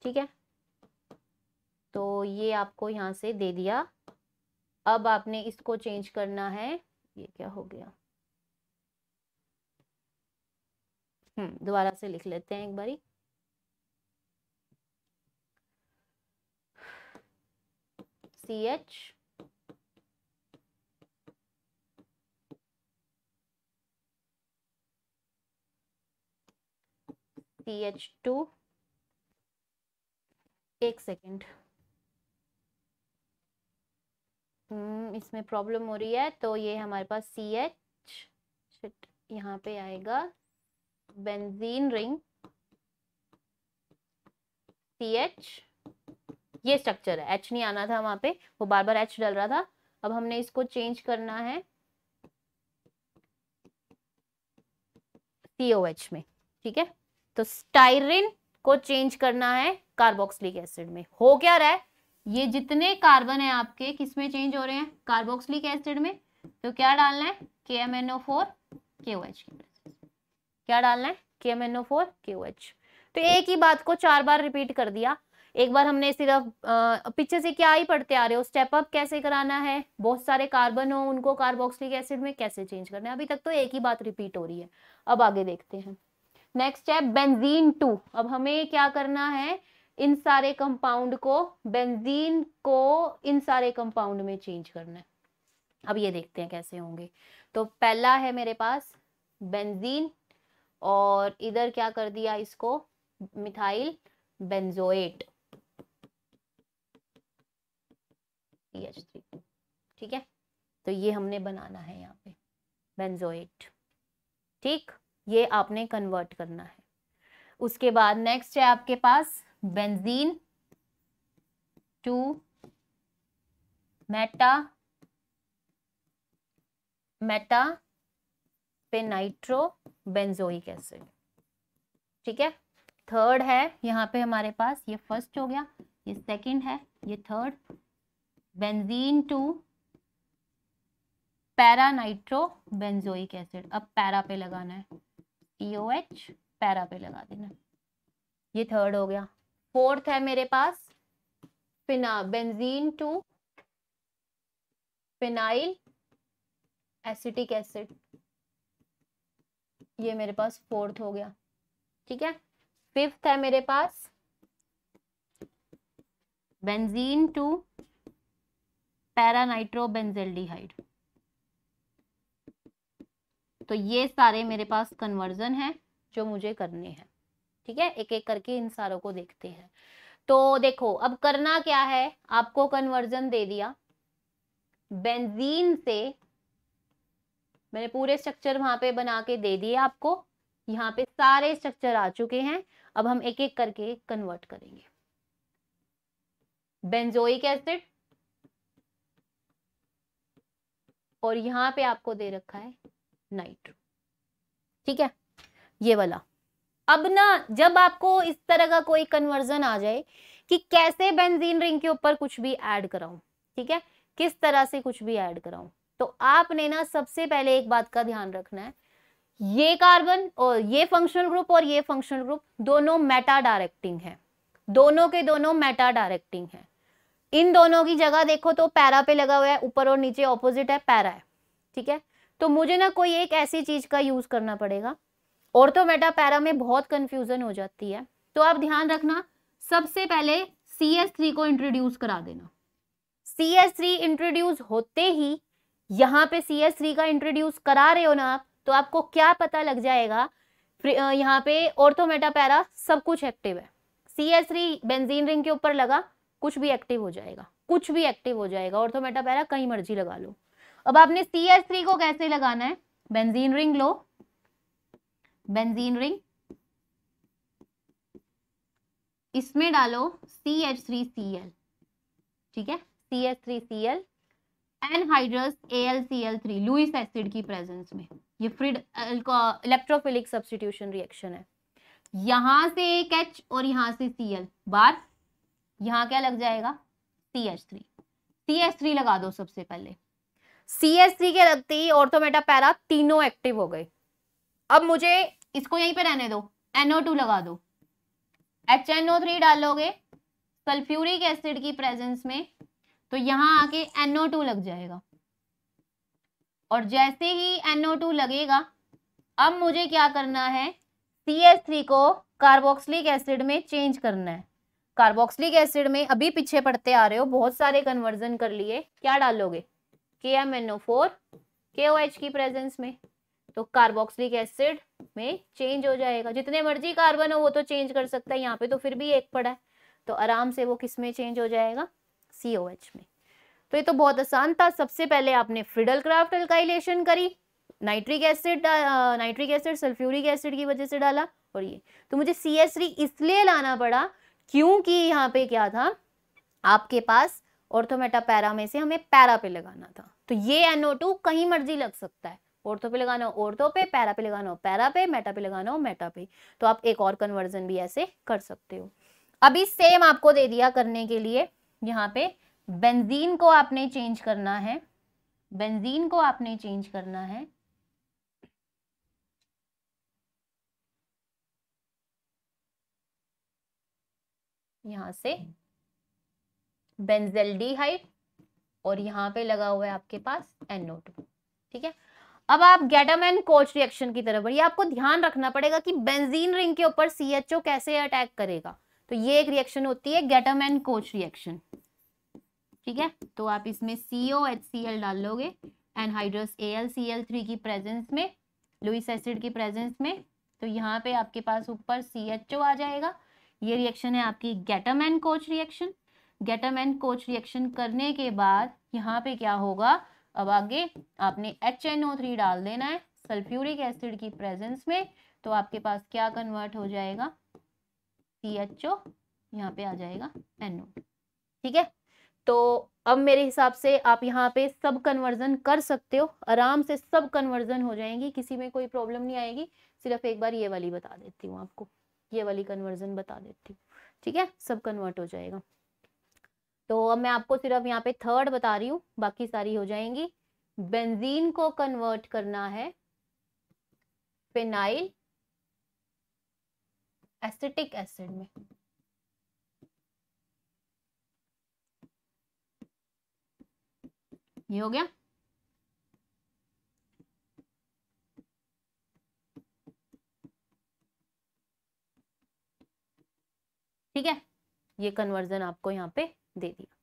ठीक है, तो ये आपको यहाँ से दे दिया। अब आपने इसको चेंज करना है, ये क्या हो गया, दोबारा से लिख लेते हैं एक बारी। CH CH2, एक सेकेंड, इसमें प्रॉब्लम हो रही है। तो ये हमारे पास CH यहाँ पे आएगा, बेंजीन रिंग CH, ये स्ट्रक्चर है, H नहीं आना था वहां पे, वो बार बार H डल रहा था। अब हमने इसको चेंज करना है COH में। ठीक है, तो स्टाइरिन को चेंज करना है कार्बोक्सिलिक एसिड में। हो क्या रहा है, ये जितने कार्बन है आपके किस में चेंज हो रहे हैं, कार्बोक्सिलिक एसिड में। तो क्या डालना है, KMNO4 KOH, क्या डालना है, KMNO4 KOH। तो एक ही बात को चार बार रिपीट कर दिया। एक बार हमने सिर्फ पीछे से क्या ही पढ़ते आ रहे हो, स्टेप अप कैसे कराना है, बहुत सारे कार्बन हो उनको कार्बोक्सिलिक एसिड में कैसे चेंज करना है। अभी तक तो एक ही बात रिपीट हो रही है। अब आगे देखते हैं, नेक्स्ट है बेंजीन 2। अब हमें क्या करना है, इन सारे कंपाउंड को, बेंजीन को इन सारे कंपाउंड में चेंज करना है। अब ये देखते हैं कैसे होंगे। तो पहला है मेरे पास बेंजीन और इधर क्या कर दिया इसको, मिथाइल बेंजोएट CH3। ठीक है, तो ये हमने बनाना है यहाँ पे बेंजोएट। ठीक, ये आपने कन्वर्ट करना है। उसके बाद नेक्स्ट है आपके पास बेंजीन 2 मेटा पे नाइट्रो बेंजोइक एसिड। ठीक है, थर्ड है यहाँ पे हमारे पास, ये फर्स्ट हो गया, ये सेकंड है, ये third, benzene 2 para nitro benzoic acid. अब पैरा पे लगाना है COH, पैरा पे लगा देना, ये थर्ड हो गया। फोर्थ है मेरे पास बेंजीन 2 फिनाइल एसिटिक एसिड, ये मेरे पास फोर्थ हो गया। ठीक है, फिफ्थ है मेरे पास बेंजीन 2 पैरा नाइट्रो बेंजिल्डिहाइड। तो ये सारे मेरे पास कन्वर्जन है जो मुझे करने हैं। ठीक है, एक एक करके इन सारों को देखते हैं। तो देखो अब करना क्या है, आपको कन्वर्जन दे दिया बेंजीन से, मैंने पूरे स्ट्रक्चर वहां पे बना के दे दिए आपको। यहाँ पे सारे स्ट्रक्चर आ चुके हैं, अब हम एक एक करके कन्वर्ट करेंगे। बेंजोइक एसिड, और यहाँ पे आपको दे रखा है नाइट्रो। ठीक है, ये वाला। अब ना जब आपको इस तरह का कोई कन्वर्जन आ जाए कि कैसे बेंजीन रिंग के ऊपर कुछ भी ऐड कराऊं, ठीक है, किस तरह से कुछ भी ऐड कराऊं, तो आपने ना सबसे पहले एक बात का ध्यान रखना है, ये कार्बन और ये फंक्शनल ग्रुप और ये फंक्शनल ग्रुप दोनों मेटा डायरेक्टिंग है, दोनों के दोनों मेटा डायरेक्टिंग है। इन दोनों की जगह देखो तो पैरा पे लगा हुआ है, ऊपर और नीचे ऑपोजिट है, पैरा है। ठीक है, तो मुझे ना कोई एक ऐसी चीज का यूज करना पड़ेगा, और तो मेटा पैरा में बहुत कंफ्यूजन हो जाती है। तो आप ध्यान रखना, सबसे पहले CH3 को इंट्रोड्यूस करा देना। CH3 इंट्रोड्यूस होते ही, यहाँ पे CH3 का इंट्रोड्यूस करा रहे हो ना आप, तो आपको क्या पता लग जाएगा, यहाँ पे ऑर्थो मेटा पैरा सब कुछ एक्टिव है। CH3 बेंजीन रिंग के ऊपर लगा कुछ भी एक्टिव हो जाएगा, कुछ भी एक्टिव हो जाएगा, और तो मेटा पैरा कहीं मर्जी लगा लो। अब आपने CH3 को कैसे लगाना है, बेंजीन रिंग लो, बेंजीन रिंग इसमें डालो CH3Cl, ठीक है, CH3Cl anhydrous AlCl3 Lewis acid की प्रेजेंस में। ये फ्रीडल का इलेक्ट्रोफिलिक सब्स्टिट्यूशन रिएक्शन है। यहां से एक H और यहां से Cl बार, यहां क्या लग जाएगा CH3, CH3 लगा दो सबसे पहले। CH3 के लगते ही ऑर्थोमेटा पैरा तीनों एक्टिव हो गए। अब मुझे इसको यहीं पे रहने दो, NO2 लगा दो, HNO3 डालोगे सल्फ्यूरिक एसिड की प्रेजेंस में, तो यहाँ आके NO2 लग जाएगा, और जैसे ही NO2 लगेगा अब मुझे क्या करना है, CH3 को कार्बोक्सिलिक एसिड में चेंज करना है। कार्बोक्सिलिक एसिड में अभी पीछे पड़ते आ रहे हो, बहुत सारे कन्वर्जन कर लिए, क्या डालोगे KMNO4 KOH की प्रेजेंस में, तो कार्बोक्सिलिक एसिड में चेंज हो जाएगा। जितने मर्जी कार्बन हो वो तो चेंज कर सकता है, यहाँ पे तो फिर भी एक पड़ा है, तो आराम से वो किस में चेंज हो जाएगा COH में। तो ये तो बहुत आसान था। सबसे पहले आपने फ्रीडल-क्राफ्ट अल्काइलेशन करी, नाइट्रिक एसिड सल्फ्यूरिक एसिड की वजह से डाला, और ये तो मुझे CH3 इसलिए लाना पड़ा क्योंकि यहाँ पे क्या था आपके पास ऑर्थोमेटा पैरा में से हमें पैरा पे लगाना था। तो ये NO2 कहीं मर्जी लग सकता है, ऑर्थो पे लगाना हो ऑर्थो पे, पैरा पे लगाना हो पैरा पे, मेटा पे लगाना हो मेटा पे। तो आप एक और कन्वर्जन भी ऐसे कर सकते हो। अभी सेम आपको दे दिया करने के लिए, यहाँ पे बेंजीन को आपने चेंज करना है, बेंजीन को आपने चेंज करना है, यहाँ से बेंजल्डिहाइड, और यहाँ पे लगा हुआ है आपके पास NO2, ठीक है। अब आप गैटरमैन-कोच रिएक्शन की तरफ बढ़िए। आपको ध्यान रखना पड़ेगा कि बेंजीन रिंग के ऊपर CHO कैसे अटैक करेगा, तो ये एक रिएक्शन होती है गैटरमैन-कोच रिएक्शन, ठीक है। तो आप इसमें COHCl डाल लोगे एनहाइड्रस AlCl3 की प्रेजेंस में, लुईस एसिड की प्रेजेंस में, तो यहाँ पे आपके पास ऊपर CHO आ जाएगा। ये रिएक्शन है आपकी गैटरमैन-कोच रिएक्शन। गैटरमैन-कोच रिएक्शन करने के बाद यहाँ पे क्या होगा, अब आगे आपने HNO3 डाल देना है सल्फ्यूरिक एसिड की प्रेजेंस में, तो आपके पास क्या कन्वर्ट हो जाएगा CHO, यहाँ पे आ जाएगा NO, ठीक है। तो अब मेरे हिसाब से आप यहाँ पे सब कन्वर्जन कर सकते हो, आराम से सब कन्वर्जन हो जाएंगी, किसी में कोई प्रॉब्लम नहीं आएगी। सिर्फ एक बार ये वाली बता देती हूँ आपको, ये वाली कन्वर्जन बता देती हूँ, ठीक है, सब कन्वर्ट हो जाएगा। तो अब मैं आपको सिर्फ यहाँ पे थर्ड बता रही हूँ, बाकी सारी हो जाएंगी। बेंजीन को कन्वर्ट करना है फिनाइल एसिटिक एसिड में, ये हो गया। ठीक है, ये कन्वर्जन आपको यहाँ पे दे दिया,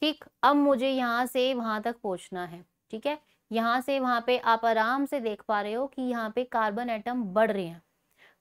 ठीक। अब मुझे यहाँ से वहां तक पहुंचना है, ठीक है। यहाँ से वहां पे आप आराम से देख पा रहे हो कि यहाँ पे कार्बन एटम बढ़ रहे हैं,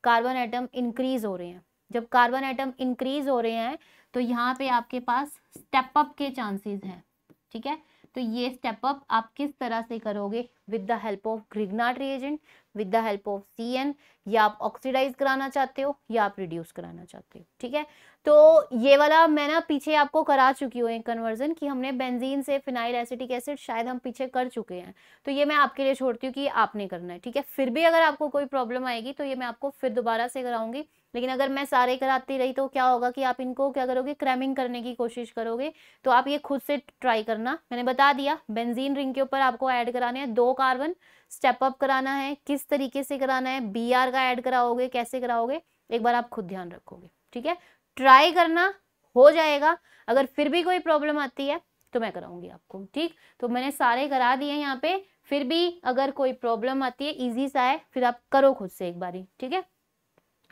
कार्बन एटम इंक्रीज हो रहे हैं। जब कार्बन एटम इंक्रीज हो रहे हैं तो यहाँ पे आपके पास स्टेप अप के चांसेस हैं, ठीक है। तो ये स्टेप अप आप किस तरह से करोगे, with the help of Grignard reagent, with the help of CN, या आप ऑक्सीडाइज कराना चाहते हो या आप रिड्यूस कराना चाहते हो, ठीक है। तो ये वाला मैं ना पीछे आपको करा चुकी हूँ एक कन्वर्जन, कि हमने बेंजीन से फिनाइल एसिटिक एसिड शायद हम पीछे कर चुके हैं, तो ये मैं आपके लिए छोड़ती हूँ कि आपने करना है, ठीक है। फिर भी अगर आपको कोई प्रॉब्लम आएगी तो ये मैं आपको फिर दोबारा से कराऊंगी, लेकिन अगर मैं सारे कराती रही तो क्या होगा कि आप इनको क्या करोगे, क्रैमिंग करने की कोशिश करोगे। तो आप ये खुद से ट्राई करना। मैंने बता दिया बेंजीन रिंग के ऊपर आपको ऐड कराने हैं 2 कार्बन, स्टेप अप कराना है, किस तरीके से कराना है, BR का ऐड कराओगे, कैसे कराओगे, एक बार आप खुद ध्यान रखोगे, ठीक है। ट्राई करना, हो जाएगा। अगर फिर भी कोई प्रॉब्लम आती है तो मैं कराऊंगी आपको, ठीक। तो मैंने सारे करा दिए यहाँ पे, फिर भी अगर कोई प्रॉब्लम आती है, इजी सा है, फिर आप करो खुद से एक बारी, ठीक है।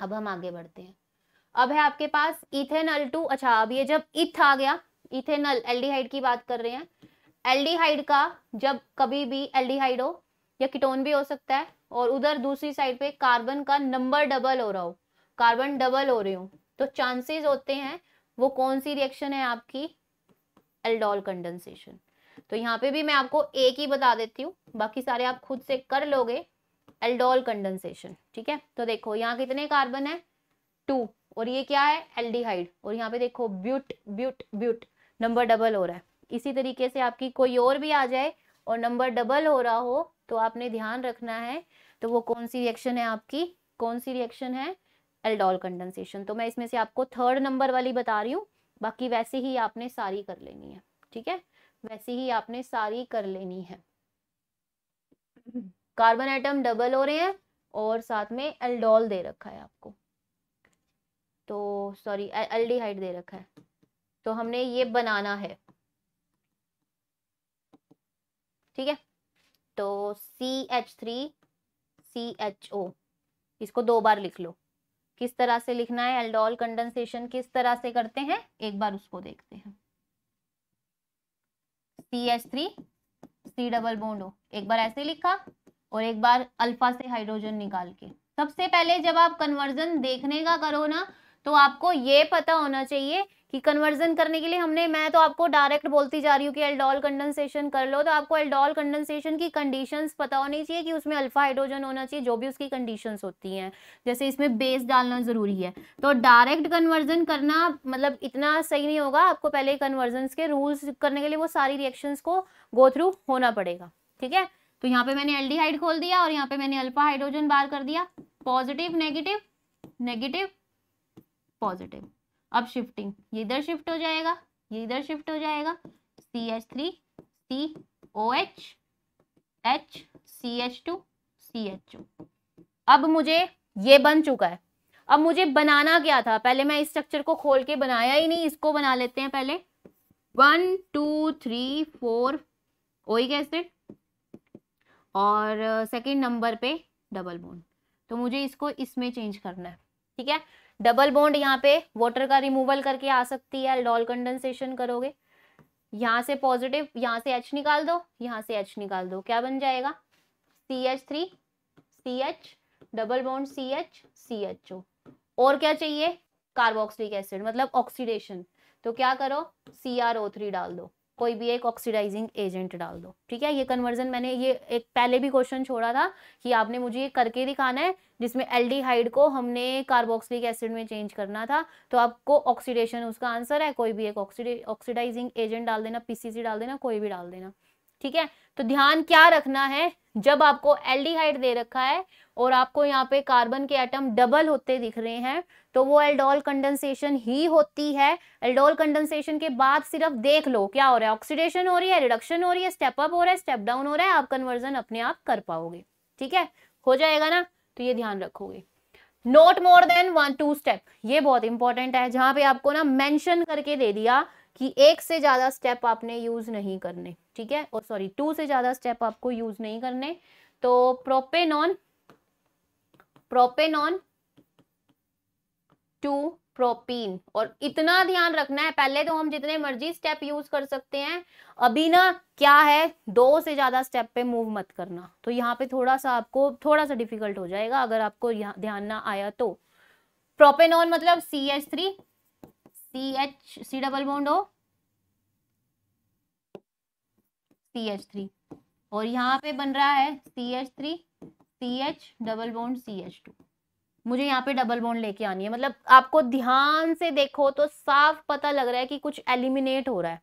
अब हम आगे बढ़ते हैं। अब है आपके पास इथेनॉल 2। अच्छा, अब ये जब इथ आ गया, इथेनॉल एल्डिहाइड की बात कर रहे हैं। एल्डिहाइड का जब कभी भी एल्डिहाइड हो या कीटोन भी हो सकता है, और उधर दूसरी साइड पे कार्बन का नंबर डबल हो रहा हो, कार्बन डबल हो रहे हो, तो चांसेस होते हैं वो कौन सी रिएक्शन है आपकी एल्डोल कंडेंसेशन। तो यहाँ पे भी मैं आपको एक ही बता देती हूँ, बाकी सारे आप खुद से कर लोगे। एल्डोल कंडेंसेशन, ठीक है। तो देखो यहाँ कितने कार्बन है, 2, और ये क्या है एल्डिहाइड, और यहाँ पे देखो ब्यूट ब्यूट ब्यूट नंबर डबल हो रहा है। इसी तरीके से आपकी कोई और भी आ जाए और नंबर डबल हो रहा हो तो आपने ध्यान रखना है, तो वो कौन सी रिएक्शन है आपकी, कौन सी रिएक्शन है एल्डोल कंडेंसेशन। तो मैं इसमें से आपको थर्ड नंबर वाली बता रही हूँ, बाकी वैसे ही आपने सारी कर लेनी है, ठीक है, वैसे ही आपने सारी कर लेनी है। कार्बन एटम डबल हो रहे हैं और साथ में एल्डोल दे रखा है आपको, तो सॉरी एल्डिहाइड दे रखा है, तो हमने ये बनाना है, ठीक है। तो CH3CHO, इसको 2 बार लिख लो। किस तरह से लिखना है, एल्डोल कंडेंसेशन किस तरह से करते हैं, एक बार उसको देखते हैं। CH3 C डबल बॉन्ड हो, एक बार ऐसे लिखा और एक बार अल्फा से हाइड्रोजन निकाल के। सबसे पहले जब आप कन्वर्जन देखने का करो ना, तो आपको ये पता होना चाहिए कि कन्वर्जन करने के लिए हमने, मैं तो आपको डायरेक्ट बोलती जा रही हूँ कि एल्डोल कंडेंसेशन कर लो, तो आपको एल्डोल कंडेंसेशन की कंडीशंस पता होनी चाहिए कि उसमें अल्फा हाइड्रोजन होना चाहिए, जो भी उसकी कंडीशंस होती हैं, जैसे इसमें बेस डालना ज़रूरी है। तो डायरेक्ट कन्वर्जन करना मतलब इतना सही नहीं होगा, आपको पहले कन्वर्जन के रूल्स करने के लिए वो सारी रिएक्शंस को गो थ्रू होना पड़ेगा, ठीक है। तो यहाँ पे मैंने एल्डिहाइड खोल दिया और यहाँ पे मैंने अल्फा हाइड्रोजन बार कर दिया, पॉजिटिव नेगेटिव नेगेटिव पॉजिटिव। अब शिफ्टिंग, ये इधर शिफ्ट हो जाएगा, ये इधर शिफ्ट हो जाएगा, CH3 COH H CH2 CHO। अब मुझे ये बन चुका है। अब मुझे बनाना क्या था, पहले मैं इस स्ट्रक्चर को खोल के बनाया ही नहीं, इसको बना लेते हैं पहले। 1 2 3 4 ओइक एसिड और सेकेंड नंबर पे डबल बॉन्ड, तो मुझे इसको इसमें चेंज करना है, ठीक है। डबल बॉन्ड यहाँ पे वाटर का रिमूवल करके आ सकती है, एल्डोल कंडेंसेशन करोगे। यहाँ से पॉजिटिव, यहाँ से H निकाल दो, यहाँ से H निकाल दो, क्या बन जाएगा CH3 CH double bond CH CHO। और क्या चाहिए, कार्बोक्सिलिक एसिड मतलब ऑक्सीडेशन, तो क्या करो CrO3 डाल दो, कोई भी एक ऑक्सीडाइजिंग एजेंट डाल दो, ठीक है। ये कन्वर्जन मैंने ये एक पहले भी क्वेश्चन छोड़ा था कि आपने मुझे ये करके दिखाना है, जिसमें एल्डिहाइड को हमने कार्बोक्सिलिक एसिड में चेंज करना था, तो आपको ऑक्सीडेशन उसका आंसर है, कोई भी एक ऑक्सीडाइजिंग एजेंट डाल देना, PCC डाल देना, कोई भी डाल देना, ठीक है। तो ध्यान क्या रखना है, जब आपको एल्डिहाइड दे रखा है और आपको यहाँ पे कार्बन के एटम डबल होते दिख रहे हैं, तो वो एल्डोल कंडेंसेशन ही होती है। एल्डोल कंडेंसेशन के बाद सिर्फ देख लो क्या हो रहा है, ऑक्सीडेशन हो रही है, रिडक्शन हो रही है, स्टेप अप हो रहा है, स्टेप डाउन हो रहा है, आप कन्वर्जन अपने आप कर पाओगे, ठीक है, हो जाएगा ना। तो ये ध्यान रखोगे। नॉट मोर देन 1-2 स्टेप, ये बहुत इंपॉर्टेंट है, जहां पे आपको ना मेंशन करके दे दिया कि एक से ज्यादा स्टेप आपने यूज नहीं करने, ठीक है, और सॉरी 2 से ज्यादा स्टेप आपको यूज नहीं करने। तो प्रोपेनॉन टू प्रोपीन, और इतना ध्यान रखना है, पहले तो हम जितने मर्जी स्टेप यूज कर सकते हैं, अभी ना क्या है 2 से ज्यादा स्टेप पे मूव मत करना, तो यहाँ पे थोड़ा सा आपको थोड़ा सा डिफिकल्ट हो जाएगा अगर आपको ध्यान ना आया तो। प्रोपेनॉन मतलब CH3 डबल बॉन्ड हो CH3, और यहाँ पे बन रहा है CH3 CH double bond CH2। मुझे यहाँ पे डबल बॉन्ड लेके आनी है, मतलब आपको ध्यान से देखो तो साफ पता लग रहा है कि कुछ एलिमिनेट हो रहा है,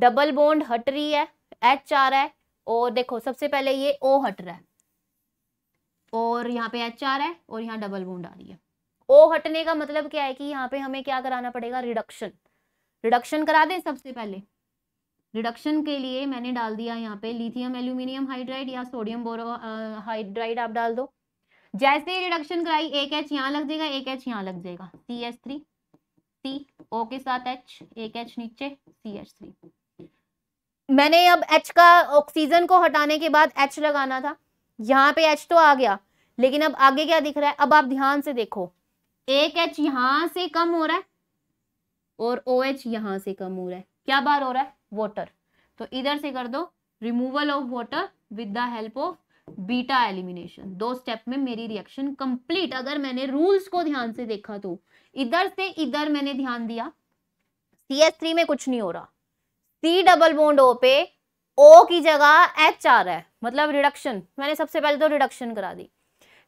डबल बॉन्ड हट रही है, H आ रहा है, और देखो सबसे पहले ये O हट रहा है और यहाँ पे H आ रहा है और यहाँ डबल बॉन्ड आ रही है। O हटने का मतलब क्या है कि यहाँ पे हमें क्या कराना पड़ेगा, रिडक्शन, रिडक्शन करा दें। सबसे पहले रिडक्शन के लिए मैंने डाल दिया यहाँ पे लिथियम एल्यूमिनियम हाइड्राइड या सोडियम बोरो हाइड्राइड आप डाल दो। जैसे ही रिडक्शन कराई, एक H यहाँ लग जाएगा, एक H यहाँ लग जाएगा, CH3 C O के साथ H, एक H नीचे CH3। मैंने अब H का, ऑक्सीजन को हटाने के बाद H लगाना था, यहाँ पे H तो आ गया, लेकिन अब आगे क्या दिख रहा है, अब आप ध्यान से देखो, एक H यहाँ से कम हो रहा है और OH यहाँ से कम हो रहा है, क्या बार हो रहा है, वाटर। तो इधर से कर दो removal of water with the help of beta elimination. 2 step में मेरी रिएक्शन कंप्लीट, अगर मैंने रूल्स को ध्यान से देखा तो। इधर से इधर मैंने ध्यान दिया, CS3 में कुछ नहीं हो रहा। C डबल बॉन्ड O पे O की जगह H आ रहा है, मतलब रिडक्शन। मैंने सबसे पहले तो रिडक्शन करा दी।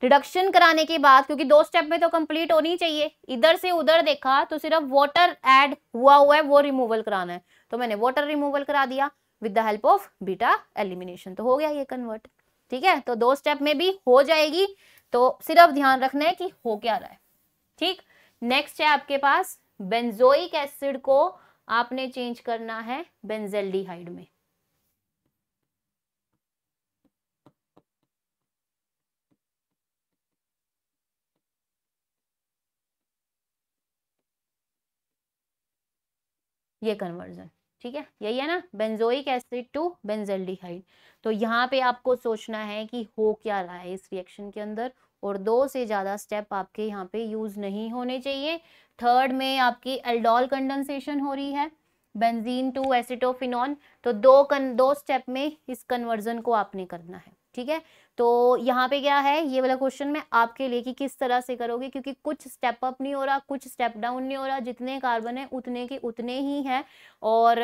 रिडक्शन कराने के बाद क्योंकि दो स्टेप में तो कंप्लीट होनी चाहिए, इधर से उधर देखा तो सिर्फ वाटर ऐड हुआ हुआ है, वो रिमूवल कराना है, तो मैंने वाटर रिमूवल करा दिया with the help of beta elimination. तो हो गया ये कन्वर्ट, ठीक है। तो दो स्टेप में भी हो जाएगी, तो सिर्फ ध्यान रखना है कि हो क्या रहा है, ठीक। नेक्स्ट है आपके पास बेंजोइक एसिड को आपने चेंज करना है बेंजल्डिहाइड में। ये कन्वर्जन, ठीक है, यही है ना, बेंजोइक एसिड टू बेंजल्डिहाइड। तो यहाँ पे आपको सोचना है कि हो क्या रहा है इस रिएक्शन के अंदर, और दो से ज्यादा स्टेप आपके यहाँ पे यूज नहीं होने चाहिए। थर्ड में आपकी एल्डोल कंडेंसेशन हो रही है बेंजीन टू एसिटोफिनॉन, तो दो स्टेप में इस कन्वर्जन को आपने करना है, ठीक है। तो यहाँ पे क्या है, ये वाला क्वेश्चन मैं आपके लिए कि किस तरह से करोगे, क्योंकि कुछ स्टेप अप नहीं हो रहा, कुछ स्टेप डाउन नहीं हो रहा, जितने कार्बन है उतने के उतने ही हैं, और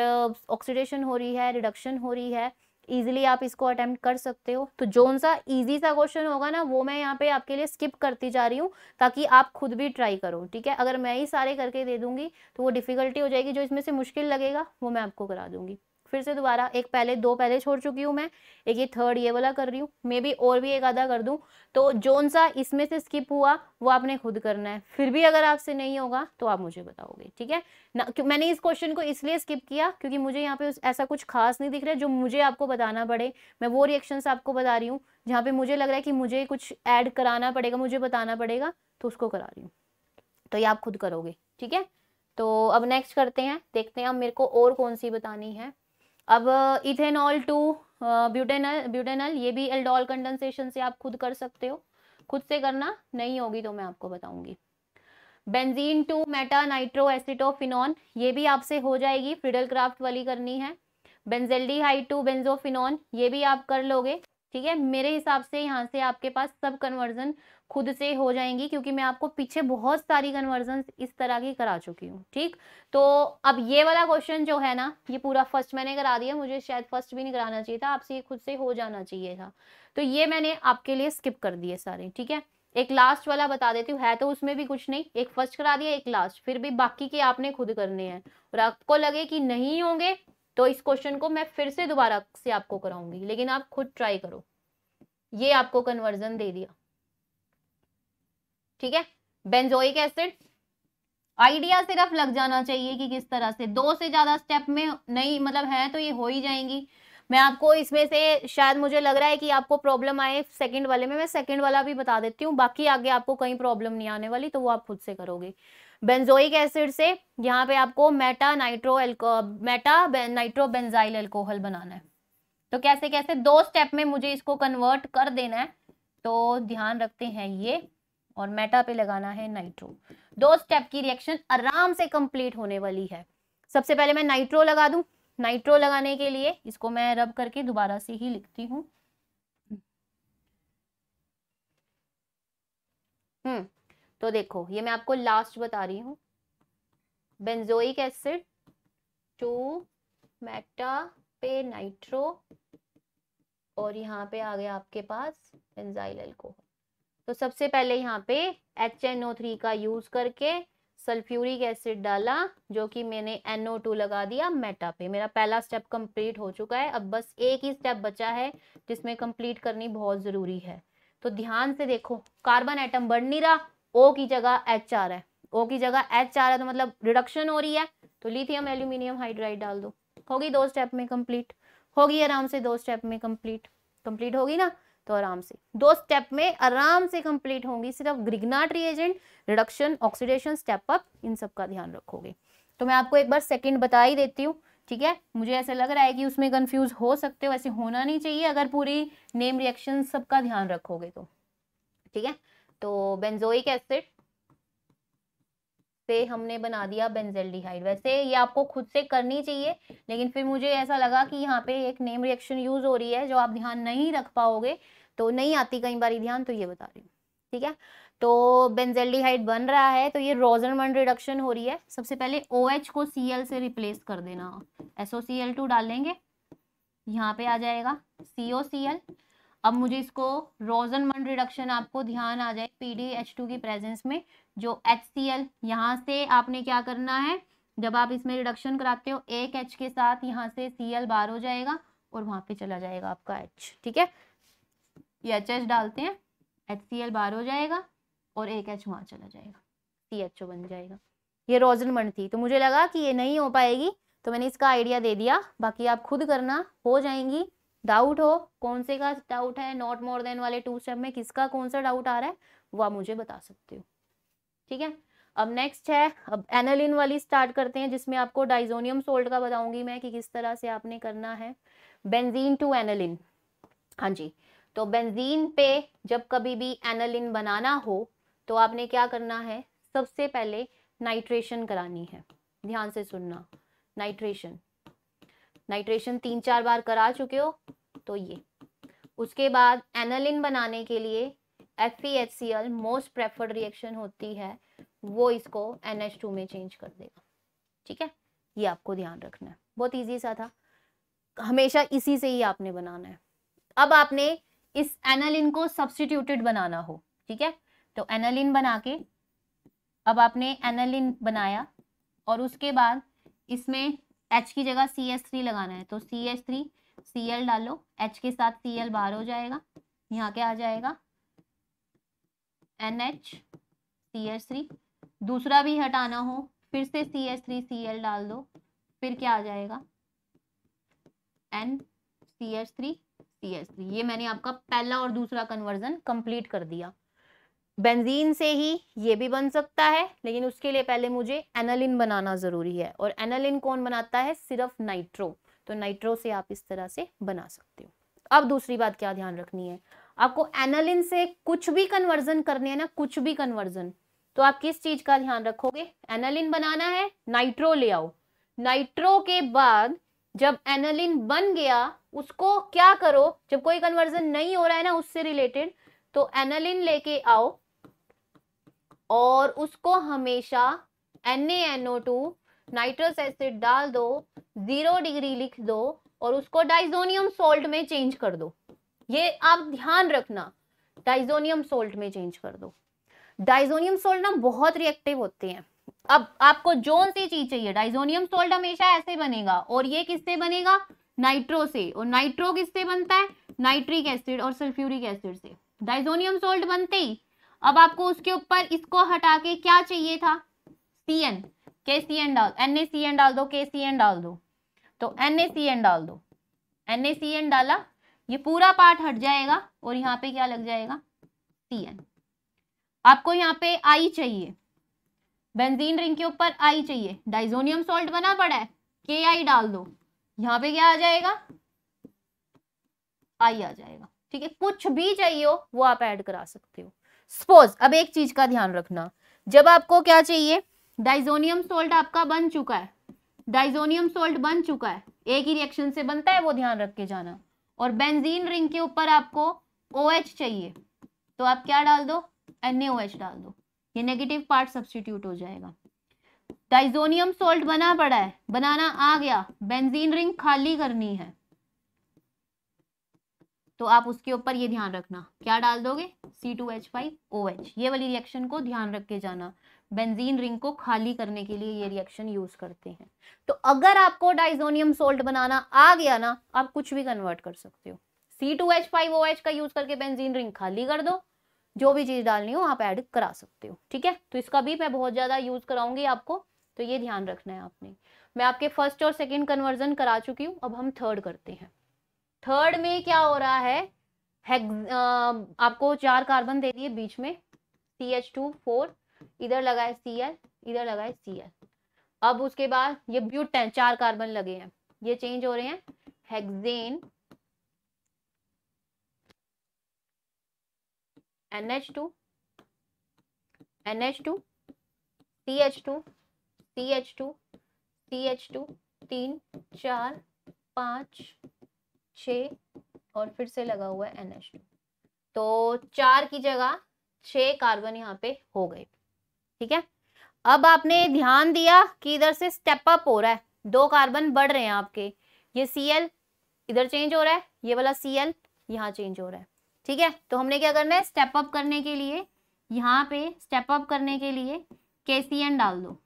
ऑक्सीडेशन हो रही है, रिडक्शन हो रही है। इजीली आप इसको अटेम्प्ट कर सकते हो। तो जोन सा इजी सा क्वेश्चन होगा ना, वो मैं यहाँ पे आपके लिए स्किप करती जा रही हूँ ताकि आप खुद भी ट्राई करो, ठीक है। अगर मैं ही सारे करके दे दूंगी तो वो डिफिकल्टी हो जाएगी, जो इसमें से मुश्किल लगेगा वो मैं आपको करा दूंगी। फिर से दोबारा, एक पहले दो पहले छोड़ चुकी हूँ मैं, एक ये थर्ड ये वाला कर रही हूँ, मे बी और भी एक आधा कर दूँ। तो जोन सा इसमें से स्किप हुआ वो आपने खुद करना है, फिर भी अगर आपसे नहीं होगा तो आप मुझे बताओगे, ठीक है ना। मैंने इस क्वेश्चन को इसलिए स्किप किया क्योंकि मुझे यहाँ पे ऐसा कुछ खास नहीं दिख रहा है जो मुझे आपको बताना पड़े। मैं वो रिएक्शंस आपको बता रही हूँ जहाँ पे मुझे लग रहा है कि मुझे कुछ ऐड कराना पड़ेगा, मुझे बताना पड़ेगा, तो उसको करा रही हूँ। तो ये आप खुद करोगे, ठीक है। तो अब नेक्स्ट करते हैं, देखते हैं अब मेरे को और कौन सी बतानी है। अब इथेनॉल टू ब्यूटेनल, ये भी एल्डोल कंडेंसेशन से आप खुद कर सकते हो, खुद से करना नहीं होगी तो मैं आपको बताऊंगी। Benzene to meta nitro acetophenone, ये भी आपसे हो जाएगी, फ्रीडलक्राफ्ट वाली करनी है। बेंजल्डिहाइड टू बेंजोफिनॉन, ये भी आप कर लोगे, ठीक है। मेरे हिसाब से यहाँ से आपके पास सब कन्वर्जन खुद से हो जाएंगी, क्योंकि मैं आपको पीछे बहुत सारी कन्वर्जन इस तरह की करा चुकी हूँ, ठीक। तो अब ये वाला क्वेश्चन जो है ना, ये पूरा फर्स्ट मैंने करा दिया, मुझे शायद फर्स्ट भी नहीं कराना चाहिए था, आपसे ये खुद से हो जाना चाहिए था। तो ये मैंने आपके लिए स्किप कर दिए सारे, ठीक है। एक लास्ट वाला बता देती हूँ, है तो उसमें भी कुछ नहीं, एक फर्स्ट करा दिया एक लास्ट, फिर भी बाकी के आपने खुद करने हैं। और आपको लगे कि नहीं होंगे तो इस क्वेश्चन को मैं फिर से दोबारा से आपको कराऊंगी, लेकिन आप खुद ट्राई करो। ये आपको कन्वर्जन दे दिया, ठीक है। बेंजोइक एसिड, आइडिया सिर्फ लग जाना चाहिए कि किस तरह से, दो से ज्यादा स्टेप में नहीं, मतलब है तो ये हो ही जाएंगी। मैं आपको इसमें से शायद मुझे लग रहा है कि आपको प्रॉब्लम आए सेकंड वाले में, मैं सेकंड वाला भी बता देती हूँ, बाकी आगे आपको कहीं प्रॉब्लम नहीं आने वाली, तो वो आप खुद से करोगे। बेंजोइक एसिड से यहाँ पे आपको मेटा नाइट्रो बेंजाइल एल्कोहल बनाना है। तो कैसे कैसे दो स्टेप में मुझे इसको कन्वर्ट कर देना है, तो ध्यान रखते हैं ये, और मेटा पे लगाना है नाइट्रो। दो स्टेप की रिएक्शन आराम से कंप्लीट होने वाली है। सबसे पहले मैं नाइट्रो लगा दूं। नाइट्रो लगाने के लिए इसको मैं रब करके दोबारा से ही लिखती हूँ। तो देखो, ये मैं आपको लास्ट बता रही हूँ, बेंजोइक एसिड टू मेटा पे नाइट्रो, और यहाँ पे आ गया आपके पास बेंजाइल अल्कोहल। तो सबसे पहले यहाँ पे HNO3 का यूज करके सल्फ्यूरिक एसिड डाला, जो कि मैंने NO2 लगा दिया मेटा पे। मेरा पहला स्टेप कंप्लीट हो चुका है, अब बस एक ही स्टेप बचा है जिसमें कंप्लीट करनी बहुत जरूरी है। तो ध्यान से देखो, कार्बन एटम बढ़ नहीं रहा, O की जगह H आ रहा है, O की जगह H आ रहा है, तो मतलब रिडक्शन हो रही है। तो लिथियम एल्यूमिनियम हाइड्राइड डाल दो, होगी दो स्टेप में कंप्लीट, होगी आराम से दो स्टेप में कंप्लीट होगी ना। तो आराम से दो स्टेप में आराम से कंप्लीट होंगी, सिर्फ Grignard reagent, reduction, oxidation, step up, इन सब का ध्यान रखोगे। तो मैं आपको एक बार सेकंड बता ही देती हूँ, ठीक है। मुझे ऐसा लग रहा है कि उसमें कंफ्यूज हो सकते हो, ऐसे होना नहीं चाहिए अगर पूरी नेम रिएक्शन सबका ध्यान रखोगे तो, ठीक है। तो बेंजोइक एसिड से हमने बना दिया बेंजल्डिहाइड। वैसे ये आपको खुद से करनी चाहिए, लेकिन फिर मुझे ऐसा लगा कि यहाँ पे एक नेम रिएक्शन यूज हो रही है जो आप ध्यान नहीं रख पाओगे, तो नहीं आती कई बार ध्यान, तो ये बता रही हूँ। ठीक है। तो बेंजाल्डिहाइड बन रहा है तो ये रोजनमंड रिडक्शन हो रही है। सबसे पहले OH को Cl से रिप्लेस कर देना, SOCl2 डालेंगे, यहाँ पे आ जाएगा COCl। अब मुझे इसको रोजनमंड रिडक्शन आपको ध्यान आ जाए PdH2 की प्रेजेंस में जो HCl, यहाँ से आपने क्या करना है, जब आप इसमें रिडक्शन कराते हो एक H के साथ यहाँ से Cl बाहर हो जाएगा और वहाँ पे चला जाएगा आपका H, ठीक है। ये HH डालते हैं, HCl बाहर हो जाएगा और एक H वहाँ चला जाएगा, CHO बन जाएगा। ये रोजनमंड थी, तो मुझे लगा कि ये नहीं हो पाएगी तो मैंने इसका आइडिया दे दिया, बाकी आप खुद करना, हो जाएंगी। डाउट हो कौन से का डाउट है, नॉट मोर देन वाले 2 स्टेप में किसका कौन सा डाउट आ रहा है वो आप मुझे बता सकते हो, ठीक है। अब नेक्स्ट है, अब एनालिन वाली स्टार्ट करते हैं जिसमें आपको डाइजोनियम सोल्ट का बताऊंगी मैं कि किस तरह से आपने करना है। बेंजीन टू एनालिन, हाँ जी, तो बेंजीन पे जब कभी भी एनालिन बनाना हो तो आपने क्या करना है, सबसे पहले नाइट्रेशन करानी है। ध्यान से सुनना, नाइट्रेशन 3-4 बार करा चुके हो तो ये, उसके बाद एनालिन बनाने के लिए FeHCl मोस्ट प्रेफर्ड रिएक्शन होती है, वो इसको NH2 में चेंज कर देगा, ठीक है। ये आपको ध्यान रखना है, बहुत इजी सा था, हमेशा इसी से ही आपने बनाना है। अब आपने इस एनालिन को सब्स्टिट्यूटेड बनाना हो, ठीक है, तो एनालिन बना के, अब आपने एनालिन बनाया और उसके बाद इसमें H की जगह CH3 लगाना है, तो CH3 Cl डालो, H के साथ Cl बाहर हो जाएगा, यहाँ क्या आ जाएगा NH CH3। दूसरा भी हटाना हो फिर से CH3 Cl डाल दो, फिर क्या आ जाएगा N CH3 CH3। ये मैंने आपका पहला और दूसरा कन्वर्जन कंप्लीट कर दिया। बेंजीन से ही ये भी बन सकता है लेकिन उसके लिए पहले मुझे एनालिन बनाना जरूरी है, और एनालिन कौन बनाता है, सिर्फ नाइट्रो, तो नाइट्रो से आप इस तरह से बना सकते हो। अब दूसरी बात क्या ध्यान रखनी है आपको, एनालिन से कुछ भी कन्वर्जन करने है ना, कुछ भी कन्वर्जन, तो आप किस चीज का ध्यान रखोगे, एनालिन बनाना है नाइट्रो ले आओ, नाइट्रो के बाद जब एनालिन बन गया उसको क्या करो, जब कोई कन्वर्जन नहीं हो रहा है ना उससे रिलेटेड, तो एनालिन लेके आओ और उसको हमेशा NaNO2 नाइट्रस एसिड डाल दो, 0 डिग्री लिख दो और उसको डाइजोनियम सोल्ट में चेंज कर दो। ये आप ध्यान रखना, डाइजोनियम सोल्ट में चेंज कर दो। डाइजोनियम सोल्ट ना बहुत रिएक्टिव होते हैं। अब आपको जोन सी चीज चाहिए, डाइजोनियम सोल्ट हमेशा ऐसे बनेगा और ये किससे बनेगा, नाइट्रो से, और नाइट्रो किससे बनता है, नाइट्रिक एसिड और सल्फ्यूरिक एसिड से, डाइजोनियम सोल्ट बनते ही। अब आपको उसके ऊपर इसको हटा के क्या चाहिए था, CN, KCN डाल, NaCN डाल दो, KCN डाल दो, तो NaCN डाल दो, NaCN डाला, ये पूरा पार्ट हट जाएगा और यहाँ पे क्या लग जाएगा CN। आपको यहाँ पे I चाहिए, बेंजीन रिंग के ऊपर I चाहिए, डाइजोनियम सोल्ट बना पड़ा है, KI डाल दो, यहाँ पे क्या आ जाएगा I आ जाएगा, ठीक है। कुछ भी चाहिए हो वो आप ऐड करा सकते हो। सपोज, अब एक चीज का ध्यान रखना, जब आपको क्या चाहिए, डाइजोनियम सोल्ट आपका बन चुका है, डाइजोनियम सोल्ट बन चुका है, एक ही रिएक्शन से बनता है वो ध्यान रख के जाना, और बेंजीन रिंग के ऊपर आपको OH चाहिए, तो आप क्या डाल दो, NaOH डाल दो, ये नेगेटिव पार्ट सब्स्टिट्यूट हो जाएगा। डाइजोनियम सोल्ट बना पड़ा है, बनाना आ गया, बेंजीन रिंग खाली करनी है तो आप उसके ऊपर ये ध्यान रखना क्या डाल दोगे, C2H5OH। ये वाली रिएक्शन को ध्यान रख के जाना, बेंजीन रिंग को खाली करने के लिए ये रिएक्शन यूज करते हैं। तो अगर आपको डाइजोनियम सोल्ट बनाना आ गया ना, आप कुछ भी कन्वर्ट कर सकते हो, C2H5OH का यूज करके बेंजीन रिंग खाली कर दो, जो भी चीज डालनी हो आप ऐड करा सकते हो, ठीक है। तो इसका भी मैं बहुत ज्यादा यूज कराऊंगी आपको, तो ये ध्यान रखना है आपने। मैं आपके फर्स्ट और सेकेंड कन्वर्जन करा चुकी हूँ, अब हम थर्ड करते हैं। थर्ड में क्या हो रहा है, आपको 4 कार्बन दे दिए, बीच में CH2 4, इधर लगा है Cl, इधर लगा है Cl। अब उसके बाद ये ब्यूटेन, 4 कार्बन लगे हैं, ये चेंज हो रहे हैं hexane NH2 CH2 CH2 CH2, 3 4 5 6 और फिर से लगा हुआ है NH2, तो 4 की जगह छह कार्बन यहाँ पे हो गए। ठीक है, अब आपने ध्यान दिया कि इधर से स्टेप अप हो रहा है, दो कार्बन बढ़ रहे हैं आपके, ये Cl इधर चेंज हो रहा है, ये वाला Cl यहाँ चेंज हो रहा है। ठीक है, तो हमने क्या करना है, स्टेप अप करने के लिए यहाँ पे स्टेप अप करने के लिए KCN डाल दो,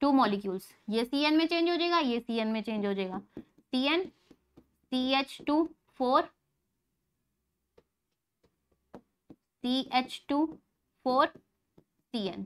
टू मॉलिक्यूल्स, ये CN में चेंज हो जाएगा, ये CN में चेंज हो जाएगा, CN CH2 4 CH2 4 CN।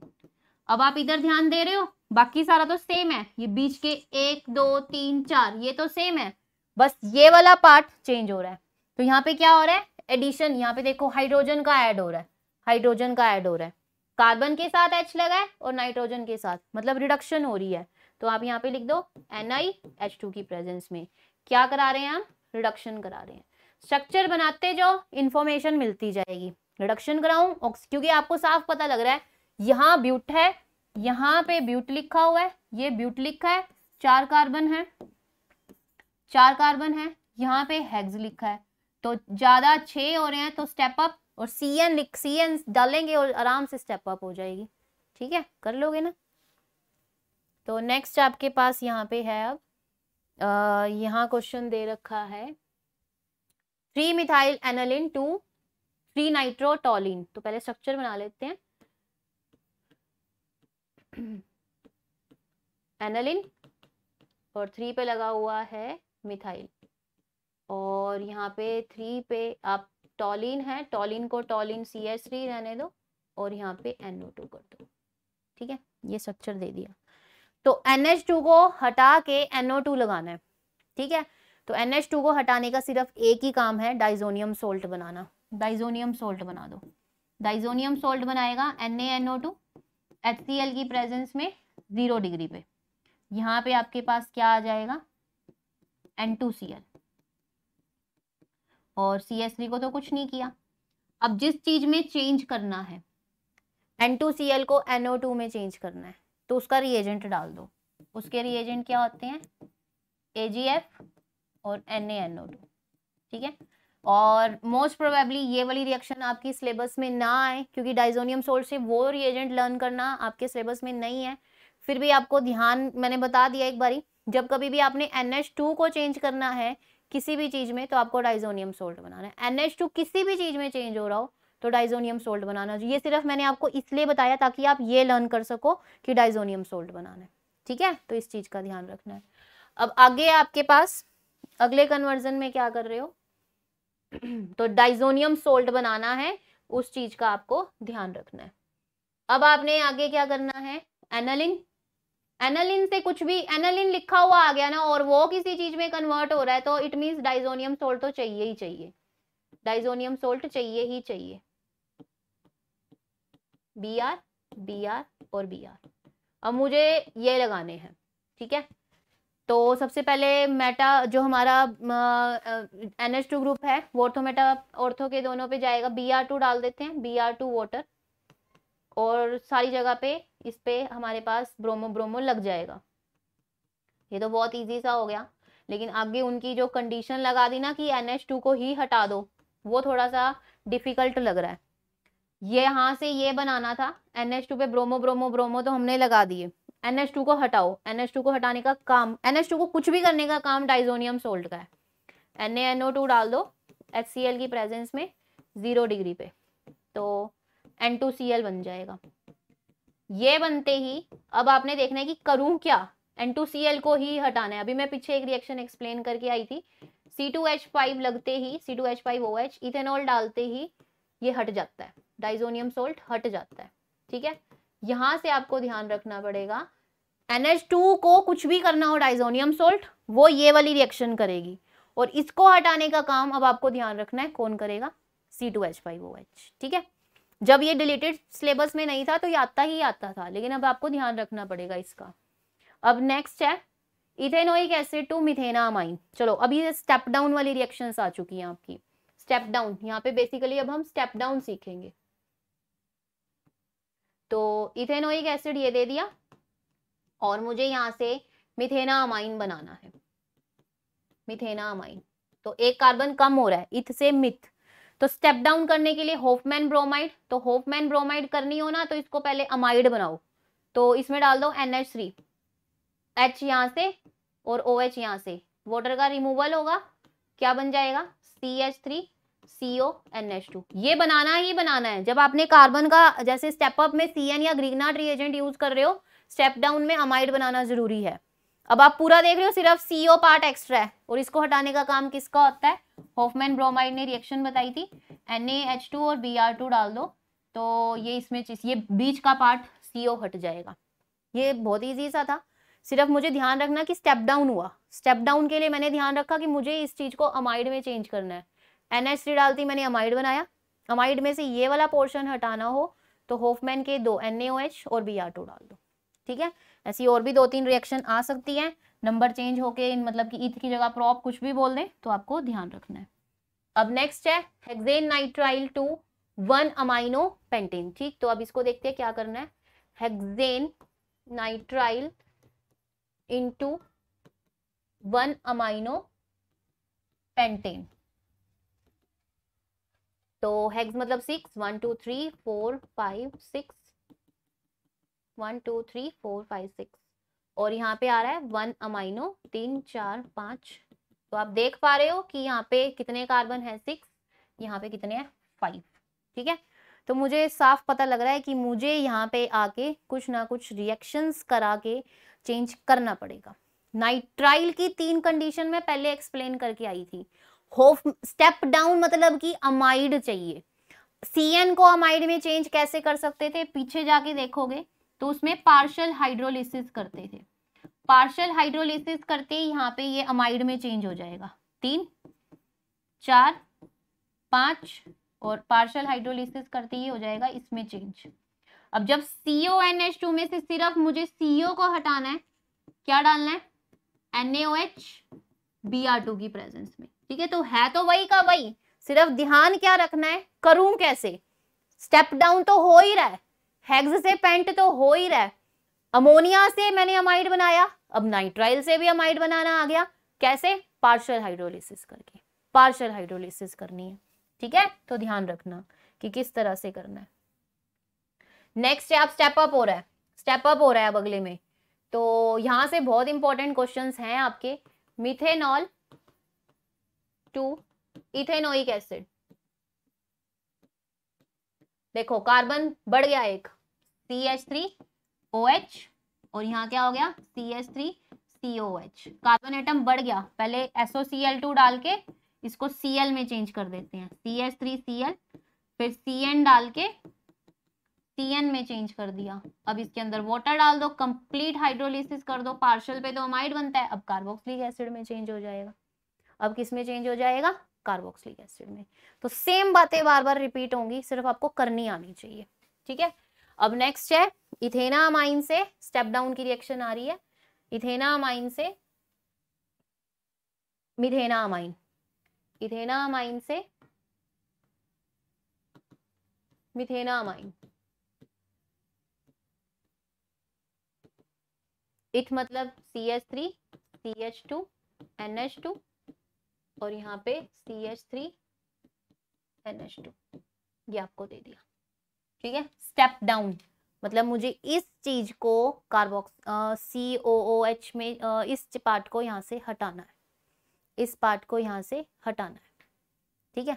अब आप इधर ध्यान दे रहे हो, बाकी सारा तो सेम है, ये बीच के 1 2 3 4 ये तो सेम है, बस ये वाला पार्ट चेंज हो रहा है। तो यहाँ पे क्या हो रहा है, एडिशन, यहाँ पे देखो हाइड्रोजन का ऐड हो रहा है, हाइड्रोजन का ऐड हो रहा है, कार्बन के साथ H लगा है और नाइट्रोजन के साथ, मतलब रिडक्शन हो रही है। तो आप यहाँ पे लिख दो NiH2 की प्रेजेंस में क्या करा रहे हैं हम, रिडक्शन करा रहे हैं। स्ट्रक्चर बनाते जाओ, इंफॉर्मेशन मिलती जाएगी। रिडक्शन कराऊं क्योंकि आपको साफ पता लग रहा है, यहाँ ब्यूट है, यहाँ पे ब्यूट लिखा हुआ है, ये ब्यूट लिखा है, चार कार्बन है, चार कार्बन है, यहाँ पे हेक्स लिखा है, तो ज्यादा छः हो रहे हैं, तो स्टेप अप, और CN डालेंगे और आराम से स्टेप अप हो जाएगी। ठीक है, कर लोगे ना। तो नेक्स्ट आपके पास यहाँ पे है, अब यहाँ क्वेश्चन दे रखा है 3 मिथाइल एनिलीन 2 3 नाइट्रोटोलीन। तो पहले स्ट्रक्चर बना लेते हैं, एनिलीन और 3 पे लगा हुआ है मिथाइल, और यहाँ पे 3 पे आप टॉलिन है, टॉलिन को टॉलिन CH3 रहने दो और यहाँ पे NO2 कर दो। ठीक है, ये स्ट्रक्चर दे दिया। तो NH2 को हटा के NO2 लगाना है। ठीक है, तो NH2 को हटाने का सिर्फ एक ही काम है, डाइजोनियम सोल्ट बनाना। डाइजोनियम सोल्ट बना दो, डाइजोनियम सोल्ट बनाएगा NaNO2 HCl की प्रेजेंस में 0 डिग्री पे। यहाँ पे आपके पास क्या आ जाएगा, N2Cl, और CH3 को तो कुछ नहीं किया। अब जिस चीज में चेंज करना है, N2Cl को NO2 में चेंज करना है, तो उसका रिएजेंट डाल दो। उसके रिएजेंट क्या होते हैं, AgF और NaNO2। ठीक है, और मोस्ट प्रोबेबली ये वाली रिएक्शन आपकी सिलेबस में ना आए, क्योंकि डाइजोनियम सोल्ट से वो रिएजेंट लर्न करना आपके सिलेबस में नहीं है। फिर भी आपको ध्यान, मैंने बता दिया एक बारी, जब कभी भी आपने NH2 को चेंज करना है किसी भी चीज में, तो आपको डाइजोनियम सोल्ट बनाना है। NH2 किसी भी चीज में चेंज हो रहा हो तो डाइजोनियम सोल्ट बनाना। ये सिर्फ मैंने आपको इसलिए बताया ताकि आप ये लर्न कर सको कि डाइजोनियम सोल्ट बनाना है। ठीक है, तो इस चीज का ध्यान रखना है। अब आगे आपके पास अगले कन्वर्जन में क्या कर रहे हो, तो डाइजोनियम सोल्ट बनाना है, उस चीज का आपको ध्यान रखना है। अब आपने आगे क्या करना है, एनालिन, एनालिन से कुछ भी, एनालिन लिखा हुआ आ गया ना, और वो किसी चीज में कन्वर्ट हो रहा है, तो इट मींस डाइजोनियम सोल्ट तो चाहिए ही चाहिए, डाइजोनियम सोल्ट चाहिए ही चाहिए। Br, Br और Br, अब मुझे ये लगाने हैं। ठीक है, तो सबसे पहले मेटा, जो हमारा NH2 ग्रुप है वो ऑर्थो मेटा, ऑर्थो के दोनों पे जाएगा। Br2 डाल देते हैं, Br2 वाटर, और सारी जगह पे इस पे हमारे पास ब्रोमो ब्रोमो लग जाएगा। ये तो बहुत इजी सा हो गया, लेकिन आगे उनकी जो कंडीशन लगा दी ना कि NH2 को ही हटा दो, वो थोड़ा सा डिफिकल्ट लग रहा है। ये यहाँ से ये बनाना था, NH2 पे ब्रोमो ब्रोमो ब्रोमो तो हमने लगा दिए, NH2 को हटाओ। NH2 को हटाने का काम, NH2 को कुछ भी करने का काम डाइजोनियम सोल्ट का है। NaNO2 डाल दो HCl की प्रेजेंस में 0 डिग्री पे, तो N2Cl बन जाएगा। ये बनते ही अब आपने देखना है कि करूं क्या, N2Cl को ही हटाना है। अभी मैं पीछे एक रिएक्शन एक्सप्लेन करके आई थी, C2H5 लगते ही, C2H5OH इथेनॉल डालते ही ये हट जाता है, डाइजोनियम सोल्ट हट जाता है। ठीक है, यहाँ से आपको ध्यान रखना पड़ेगा, NH2 को कुछ भी करना हो डाइजोनियम सोल्ट, वो ये वाली रिएक्शन करेगी, और इसको हटाने का काम अब आपको ध्यान रखना है कौन करेगा, C2H5OH। ठीक है, जब ये डिलीटेड सिलेबस में नहीं था तो ये आता ही आता था, लेकिन अब आपको ध्यान रखना पड़ेगा इसका। अब नेक्स्ट है इथेनोइक एसिड टू मिथेनामाइन। चलो, अभी ये स्टेप डाउन वाली रिएक्शंस आ चुकी हैं आपकी, स्टेप डाउन, यहाँ पे बेसिकली अब हम स्टेप डाउन सीखेंगे। तो इथेनोइक एसिड ये दे दिया, और मुझे यहाँ से मिथेनामाइन बनाना है, मिथेनामाइन। तो एक कार्बन कम हो रहा है, इथ से मिथ, तो स्टेप डाउन करने के लिए होफमैन ब्रोमाइड, तो होफमैन ब्रोमाइड करनी हो ना तो इसको पहले अमाइड बनाओ, तो इसमें डाल दो NH3, H यहाँ से और OH यहाँ से, वाटर का रिमूवल होगा, क्या बन जाएगा CH3 CO NH2। ये बनाना ही बनाना है। जब आपने कार्बन का जैसे स्टेप अप में CN या ग्रिग्नार्ड रिएजेंट यूज कर रहे हो, स्टेप डाउन में अमाइड बनाना जरूरी है। अब आप पूरा देख रहे हो, सिर्फ CO पार्ट एक्स्ट्रा है और इसको हटाने का काम किसका होता है, होफमैन ब्रोमाइड ने रिएक्शन बताई थी। NaH2 और Br2 डाल दो तो ये इसमें ये बीच का पार्ट CO हट जाएगा। ये बहुत ईजी सा था, सिर्फ मुझे ध्यान रखना कि स्टेप डाउन हुआ, स्टेप डाउन के लिए मैंने ध्यान रखा कि मुझे इस चीज को अमाइड में चेंज करना है। NH3 डालती मैंने अमाइड बनाया, अमाइड में से ये वाला पोर्शन हटाना हो तो होफमैन के दो NaOH और Br2 डाल दो, ठीक है। ऐसी और भी 2-3 रिएक्शन आ सकती है, नंबर चेंज होके मतलब कि ईथ की जगह प्रॉप कुछ भी बोल दें तो आपको ध्यान रखना है। अब नेक्स्ट है हेक्सेन नाइट्राइल 2,1 अमाइनो पेंटेन, ठीक। तो अब इसको देखते हैं क्या करना है। Hexane nitrile into 1 amino pentane, तो हेक्स मतलब 6, 1 2 3 4 5 6 और यहाँ पे आ रहा है 1 अमाइनो 3 4 5। तो आप देख पा रहे हो कि यहाँ पे कितने कार्बन है 6, यहाँ पे कितने हैं 5, ठीक है। तो मुझे साफ पता लग रहा है कि मुझे यहाँ पे आके कुछ ना कुछ रिएक्शंस करा के चेंज करना पड़ेगा। नाइट्राइल की 3 कंडीशन में पहले एक्सप्लेन करके आई थी। स्टेप डाउन मतलब कि अमाइड चाहिए, CN को अमाइड में चेंज कैसे कर सकते थे पीछे जाके देखोगे तो उसमें पार्शियल हाइड्रोलिसिस करते थे। पार्शियल हाइड्रोलिसिस करते ही यहाँ पे ये अमाइड में चेंज हो जाएगा 3 4 5 और पार्शियल हाइड्रोलिसिस करते ही हो जाएगा इसमें चेंज। अब जब CONH2 में से सिर्फ मुझे CO को हटाना है, क्या डालना है NaOH Br2 की प्रेजेंस में, ठीक है। तो है तो वही का वही, सिर्फ ध्यान क्या रखना है करूं कैसे। स्टेप डाउन तो हो ही रहा है, हेक्स से पेंट तो हो ही रहा है, अमोनिया से मैंने अमाइड बनाया, अब नाइट्राइल से भी अमाइड बनाना आ गया, कैसे पार्शियल हाइड्रोलिसिस करके। पार्शियल हाइड्रोलिसिस करनी है, ठीक है, तो ध्यान रखना कि किस तरह से करना है। नेक्स्ट है आप स्टेप अप हो रहा है, स्टेप अप हो रहा है अब अगले में, तो यहां से बहुत इंपॉर्टेंट क्वेश्चंस हैं आपके। मिथेनॉल टू इथेनोइक एसिड, देखो कार्बन बढ़ गया एक CH3OH और यहाँ क्या हो गया CH3COH, कार्बन एटम बढ़ गया। पहले SOCl2 डाल के इसको Cl में चेंज कर देते हैं, CH3Cl, फिर CN डाल के CN में चेंज कर दिया। अब इसके अंदर वाटर डाल दो, कंप्लीट हाइड्रोलिसिस कर दो, पार्शियल पे तो अमाइड बनता है, अब कार्बोक्सिलिक एसिड में चेंज हो जाएगा। अब किस में चेंज हो जाएगा कार्बोक्सिलिक एसिड में। तो सेम बातें बार बार रिपीट होंगी, सिर्फ आपको करनी आनी चाहिए, ठीक है। अब नेक्स्ट है इथेनामाइन से स्टेप डाउन की रिएक्शन आ रही है। इथेनामाइन से मिथेनामाइन, इथेनामाइन से मिथेनामाइन। इथ मतलब CH3 CH2 NH2 और यहाँ पे CH3 NH2, ये आपको दे दिया, ठीक है। स्टेप डाउन मतलब मुझे इस चीज को COOH में इस पार्ट को यहाँ से हटाना है, इस पार्ट को यहाँ से हटाना है, ठीक है।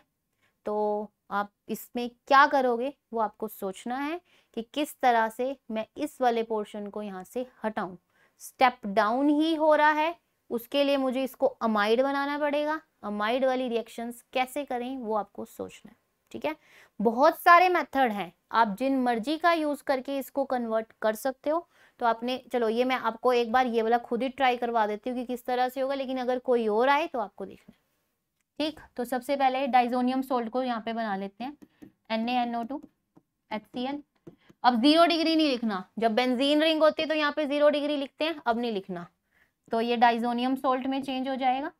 तो आप इसमें क्या करोगे वो आपको सोचना है कि किस तरह से मैं इस वाले पोर्शन को यहाँ से हटाऊं। स्टेप डाउन ही हो रहा है, उसके लिए मुझे इसको अमाइड बनाना पड़ेगा। अमाइड वाली रिएक्शंस कैसे करें वो आपको सोचना है, ठीक है। बहुत सारे मेथड हैं, आप जिन मर्जी का यूज करके इसको कन्वर्ट कर सकते हो। तो आपने चलो ये मैं आपको एक बार ये वाला खुद ही ट्राई करवा देती हूँ कि किस तरह से होगा, लेकिन अगर कोई और आए तो आपको देखना है, ठीक। तो सबसे पहले डाइजोनियम सोल्ट को यहाँ पे बना लेते हैं NaNO2HCl। अब 0 डिग्री नहीं लिखना, जब बेंजीन रिंग होती है तो यहाँ पे 0 डिग्री लिखते हैं, अब नहीं लिखना। तो ये डाइजोनियम सोल्ट में चेंज हो जाएगा।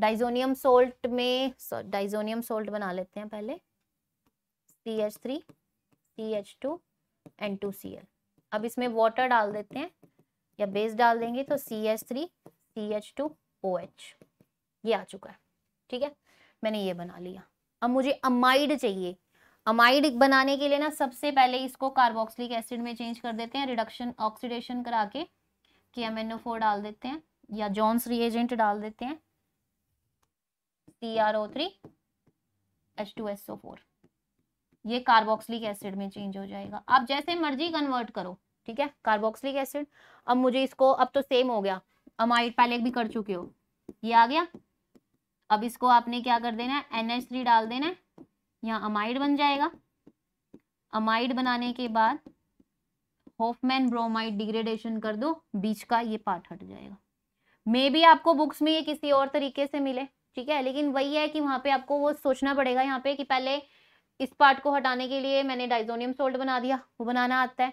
डाइजोनियम सोल्ट में डाइजोनियम सोल्ट बना लेते हैं पहले CH3 CH2 N2Cl। अब इसमें वाटर डाल देते हैं या बेस डाल देंगे तो CH3 CH2 OH, ये आ चुका है, ठीक है। मैंने ये बना लिया। अब मुझे अमाइड चाहिए। अमाइड बनाने के लिए ना सबसे पहले इसको कार्बोक्सिलिक एसिड में चेंज कर देते हैं, रिडक्शन ऑक्सीडेशन करा के KMnO4 डाल देते हैं या जोन्स रिएजेंट डाल देते हैं, CrO3 H2SO4, ये कार्बोक्सिलिक एसिड में चेंज हो जाएगा। आप जैसे मर्जी कन्वर्ट करो, ठीक है, कार्बोक्सिलिक एसिड। अब मुझे इसको, अब तो सेम हो गया, अमाइड पहले भी कर चुके हो, ये आ गया। अब इसको आपने क्या कर देना है, NH3 डाल देना है, यहाँ अमाइड बन जाएगा। अमाइड बनाने के बाद होफमैन ब्रोमाइड डिग्रेडेशन कर दो, बीच का ये पार्ट हट जाएगा। मे भी आपको बुक्स में ये किसी और तरीके से मिले, ठीक है, लेकिन वही है कि वहाँ पे आपको वो सोचना पड़ेगा यहाँ पे कि पहले इस पार्ट को हटाने के लिए मैंने डाइजोनियम सोल्ट बना दिया, वो बनाना आता है,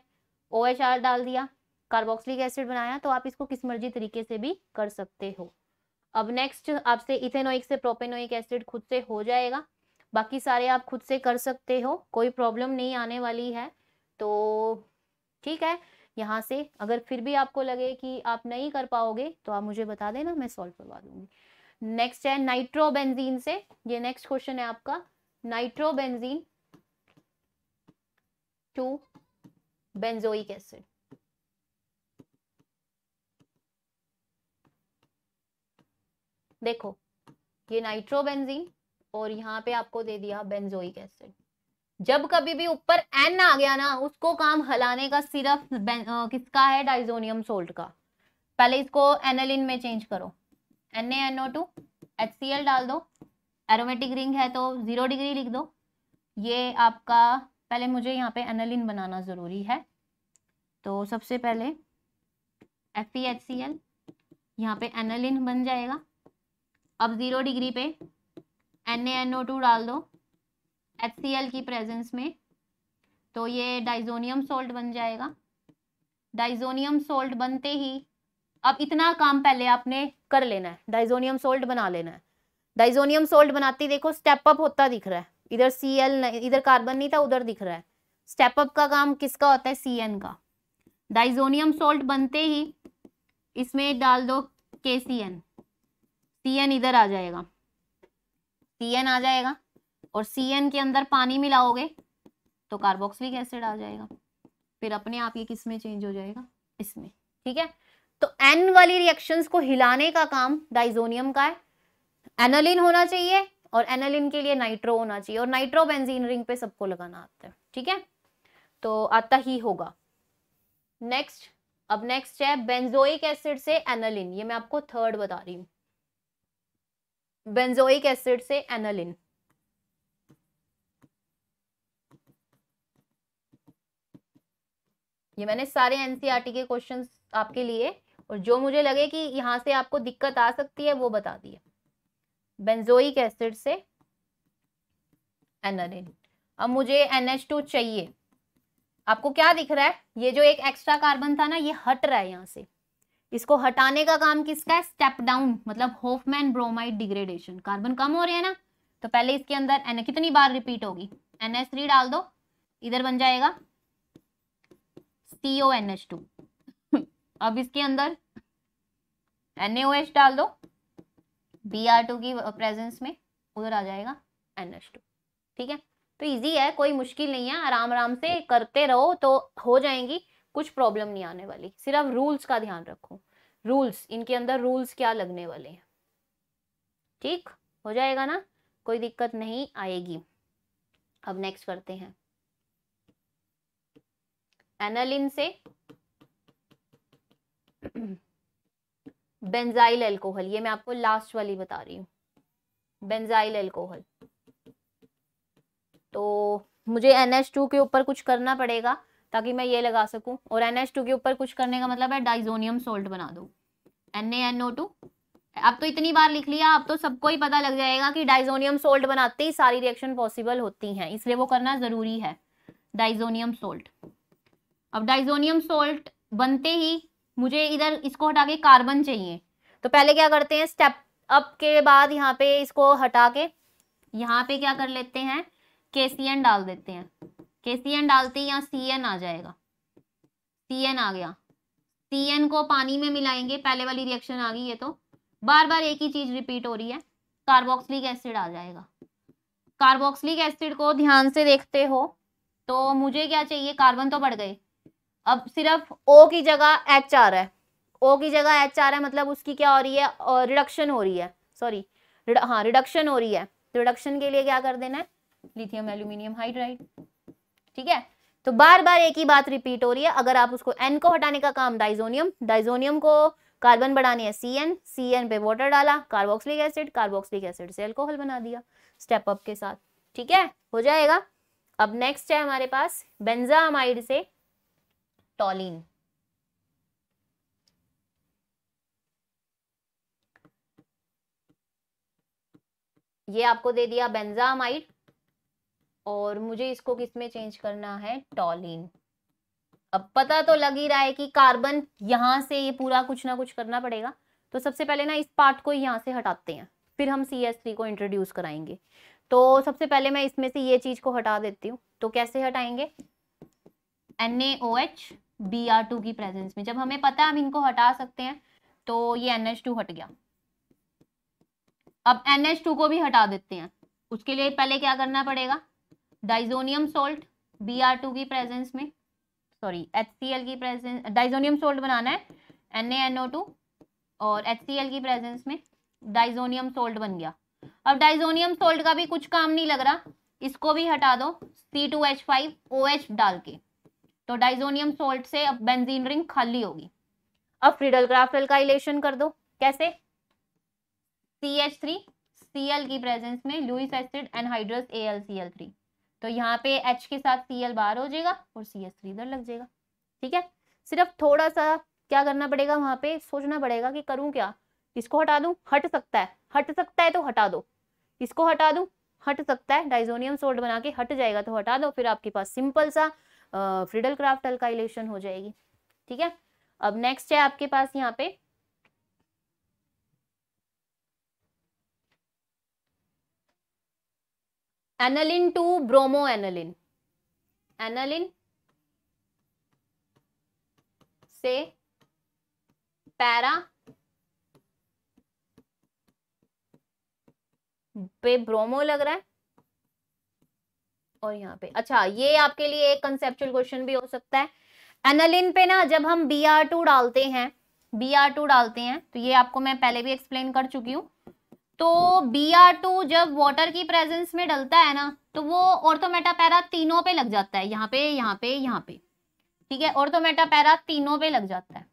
OHR डाल दिया, कार्बोक्सिलिक एसिड बनाया, तो आप इसको किस मर्जी तरीके से भी कर सकते हो। अब नेक्स्ट आपसे इथेनोइक से प्रोपेनोइक एसिड खुद से हो जाएगा, बाकी सारे आप खुद से कर सकते हो, कोई प्रॉब्लम नहीं आने वाली है। तो ठीक है, यहाँ से अगर फिर भी आपको लगे कि आप नहीं कर पाओगे तो आप मुझे बता देना, मैं सॉल्व करवा दूंगी। नेक्स्ट है नाइट्रोबेंजीन से, ये नेक्स्ट क्वेश्चन है आपका, नाइट्रोबेंजीन टू बेंजोइक एसिड। देखो ये नाइट्रोबेंजीन और यहाँ पे आपको दे दिया बेंजोइक एसिड। जब कभी भी ऊपर एन आ गया ना, उसको काम हलाने का सिर्फ किसका है, डाइजोनियम सोल्ट का। पहले इसको एनालिन में चेंज करो, NaNO2 HCl डाल दो, एरोमेटिक रिंग है तो 0 डिग्री लिख दो। ये आपका, पहले मुझे यहाँ पे एनालिन बनाना जरूरी है, तो सबसे पहले FeHCl, यहाँ पे एनालिन बन जाएगा। अब 0 डिग्री पे NaNO2 डाल दो HCl की प्रेजेंस में, तो ये डाइजोनियम सोल्ट बन जाएगा। डाइजोनियम सोल्ट बनते ही अब इतना काम पहले आपने कर लेना है, डाइजोनियम सोल्ट बना लेना है। डाइजोनियम सोल्ट बनाती देखो स्टेप अप होता दिख रहा है, इधर Cl, इधर कार्बन नहीं था, उधर दिख रहा है। स्टेप अप का काम किसका होता है, Cn का। डाइजोनियम सोल्ट बनते ही इसमें डाल दो KCn, Cn इधर आ जाएगा, Cn आ जाएगा, और Cn के अंदर पानी मिलाओगे तो कार्बोक्सिलिक एसिड आ जाएगा। फिर अपने आप ये किस में चेंज हो जाएगा, इसमें, ठीक है। तो एन वाली रिएक्शंस को हिलाने का काम डाइजोनियम का है। एनालिन होना चाहिए और एनालिन के लिए नाइट्रो होना चाहिए, और नाइट्रोबेंजीन रिंग पे सबको लगाना आता है, ठीक है, तो आता ही होगा। नेक्स्ट, अब नेक्स्ट है बेंजोइक एसिड से एनालिन, ये मैं आपको थर्ड बता रही हूँ। बेंजोइक एसिड से एनालिन, ये मैंने सारे एनसीईआरटी के क्वेश्चंस आपके लिए, और जो मुझे लगे कि यहाँ से आपको दिक्कत आ सकती है वो बता दिए। बेंजोइक एसिड से एनालिन। अब मुझे NH2 चाहिए, आपको क्या दिख रहा है, ये जो एक एक्स्ट्रा कार्बन था ना, ये हट रहा है यहाँ से। इसको हटाने का काम किसका है, स्टेप डाउन, मतलब होफमैन ब्रोमाइड डिग्रेडेशन। कार्बन कम हो रहे हैं ना, तो पहले इसके अंदर कितनी बार रिपीट होगी, NH3 डाल दो, इधर बन जाएगा CONH2। अब इसके अंदर NaOH डाल दो, Br2 की प्रेजेंस में, उधर आ जाएगा NH2, ठीक है। तो इजी है, कोई मुश्किल नहीं है, आराम आराम से करते रहो तो हो जाएंगी, कुछ प्रॉब्लम नहीं आने वाली। सिर्फ रूल्स का ध्यान रखो, रूल्स, इनके अंदर रूल्स क्या लगने वाले हैं, ठीक हो जाएगा ना, कोई दिक्कत नहीं आएगी। अब नेक्स्ट करते हैं एनालिन से बेंजाइल अल्कोहल, ये मैं आपको लास्ट वाली बता रही हूँ, बेंजाइल अल्कोहल। तो मुझे NH2 के ऊपर कुछ करना पड़ेगा ताकि मैं ये लगा सकूं, और NH2 के ऊपर कुछ करने का मतलब है डाइजोनियम सोल्ट बना दो, NaNO2। अब तो इतनी बार लिख लिया, अब तो सबको ही पता लग जाएगा कि डाइजोनियम सोल्ट बनाते ही सारी रिएक्शन पॉसिबल होती हैं, इसलिए वो करना जरूरी है, डाइजोनियम सोल्ट। अब डाइजोनियम सोल्ट बनते ही मुझे इधर इसको हटा के कार्बन चाहिए, तो पहले क्या करते हैं, स्टेप अप के बाद यहाँ पे इसको हटा के यहाँ पे क्या कर लेते हैं, KCN डाल देते हैं। KCN डालते ही यहाँ CN आ जाएगा, CN आ गया, CN को पानी में मिलाएंगे, पहले वाली रिएक्शन आ गई। ये तो बार बार एक ही चीज रिपीट हो रही है, कार्बोक्सिलिक एसिड आ जाएगा। कार्बोक्सिलिक एसिड को ध्यान से देखते हो तो मुझे क्या चाहिए, कार्बन तो बढ़ गए, अब सिर्फ ओ की जगह एच आ रहा है, ओ की जगह एच आ रहा है, मतलब उसकी क्या हो रही है, रिडक्शन हो रही है, सॉरी हाँ रिडक्शन हो रही है। तो रिडक्शन के लिए क्या कर देना है, लिथियम एल्यूमिनियम हाइड्राइड, ठीक है। तो बार बार एक ही बात रिपीट हो रही है। अगर आप उसको एन को हटाने का काम डाइजोनियम, डाइजोनियम को कार्बन बढ़ाने है CN, CN पे वाटर डाला, कार्बोक्सिलिक एसिड, कार्बोक्सिलिक एसिड से अल्कोहल बना दिया स्टेप अप के साथ, ठीक है, हो जाएगा। अब नेक्स्ट है हमारे पास बेंजामाइड से टॉलिन। ये आपको दे दिया बेंजामाइड और मुझे इसको किसमें चेंज करना है, टॉलिन। अब पता तो लग ही रहा है कि कार्बन यहाँ से ये पूरा कुछ ना कुछ करना पड़ेगा, तो सबसे पहले ना इस पार्ट को यहाँ से हटाते हैं, फिर हम CH3 को इंट्रोड्यूस कराएंगे। तो सबसे पहले मैं इसमें से ये चीज को हटा देती हूँ। तो कैसे हटाएंगे, NaOH Br2 की प्रेजेंस में, जब हमें पता है हम इनको हटा सकते हैं, तो ये NH2 हट गया। अब NH2 को भी हटा देते हैं, उसके लिए पहले क्या करना पड़ेगा, डाइजोनियम सोल्ट Br2 की प्रेजेंस में, सॉरी HCl की प्रेजेंस, डाइजोनियम सोल्ट बनाना है NaNO2 और HCl की प्रेजेंस में डाइजोनियम सोल्ट बन गया। अब डाइजोनियम सोल्ट का भी कुछ काम नहीं लग रहा, इसको भी हटा दो C2H5OH डाल के, तो डाइजोनियम सोल्ट से अब बेंजीन रिंग खाली होगी। अब फ्रीडलक्राफ्ट एल्काइलेशन कर दो, कैसे, CH3Cl की प्रेजेंस में लुईस एसिड एनहाइड्रस AlCl3, तो यहाँ पे H के साथ Cl बाहर हो जाएगा और CH3 इधर लग जाएगा, ठीक है। सिर्फ थोड़ा सा क्या करना पड़ेगा, वहां पे सोचना पड़ेगा कि करूँ क्या, इसको हटा दूं, हट सकता है, हट सकता है तो हटा दो, इसको हटा दूं, हट सकता है, डाइजोनियम सोल्ट बना के हट जाएगा तो हटा दो, फिर आपके पास सिंपल सा फ्रीडलक्राफ्ट अल्काइलेशन हो जाएगी, ठीक है। अब नेक्स्ट है आपके पास यहाँ पे aniline to bromo aniline. Aniline से पैरा पे ब्रोमो लग रहा है और यहाँ पे, अच्छा ये आपके लिए एक कंसेप्चुअल क्वेश्चन भी हो सकता है। एनालिन पे ना जब हम Br2 डालते हैं, Br2 डालते हैं, तो ये आपको मैं पहले भी एक्सप्लेन कर चुकी हूँ। तो Br2 जब वाटर की प्रेजेंस में डलता है ना, तो वो ऑर्थोमेटा पैरा तीनों पे लग जाता है, यहाँ पे, यहाँ पे, यहाँ पे, ठीक है, ऑर्थोमेटा पैरा तीनों पे लग जाता है,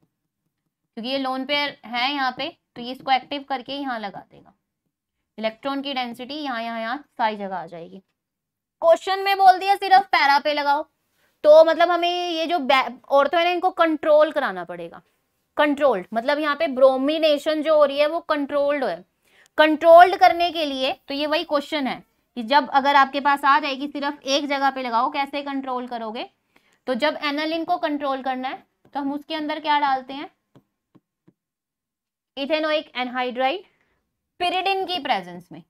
क्योंकि ये लोन पेयर है यहाँ पे, तो ये इसको एक्टिव करके यहाँ लगा देगा। इलेक्ट्रॉन की डेंसिटी यहाँ यहाँ यहाँ सारी जगह आ जाएगी। क्वेश्चन में बोल दिया सिर्फ पैरा पे लगाओ, तो मतलब हमें ये जो ऑर्थो है इनको कंट्रोल कराना पड़ेगा। कंट्रोल्ड मतलब यहाँ पे ब्रोमिनेशन जो हो रही है वो कंट्रोल्ड है। कंट्रोल्ड करने के लिए तो ये वही क्वेश्चन है कि जब अगर आपके पास आ जाए कि सिर्फ एक जगह पे लगाओ, कैसे कंट्रोल करोगे, तो जब एनालिन को कंट्रोल करना है तो हम उसके अंदर क्या डालते हैं, इथेनोइक एनहाइड्राइड पिरिडिन की प्रेजेंस में,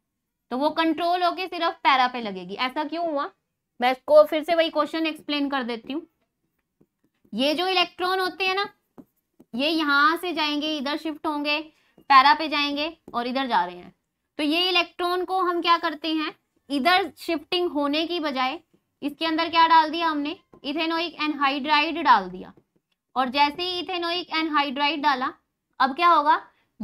तो वो कंट्रोल होके सिर्फ पैरा पे लगेगी। ऐसा क्यों हुआ, मैं इसको फिर से वही क्वेश्चन एक्सप्लेन कर देती हूँ। ये जो इलेक्ट्रॉन होते हैं ना, ये यहाँ से जाएंगे, इधर शिफ्ट होंगे, पैरा पे जाएंगे और इधर जा रहे हैं, तो ये इलेक्ट्रॉन को हम क्या करते हैं, इधर शिफ्टिंग होने की बजाय इसके अंदर क्या डाल दिया हमने, इथेनोइक एनहाइड्राइड डाल दिया, और जैसे ही इथेनोइक एनहाइड्राइड डाला, अब क्या होगा,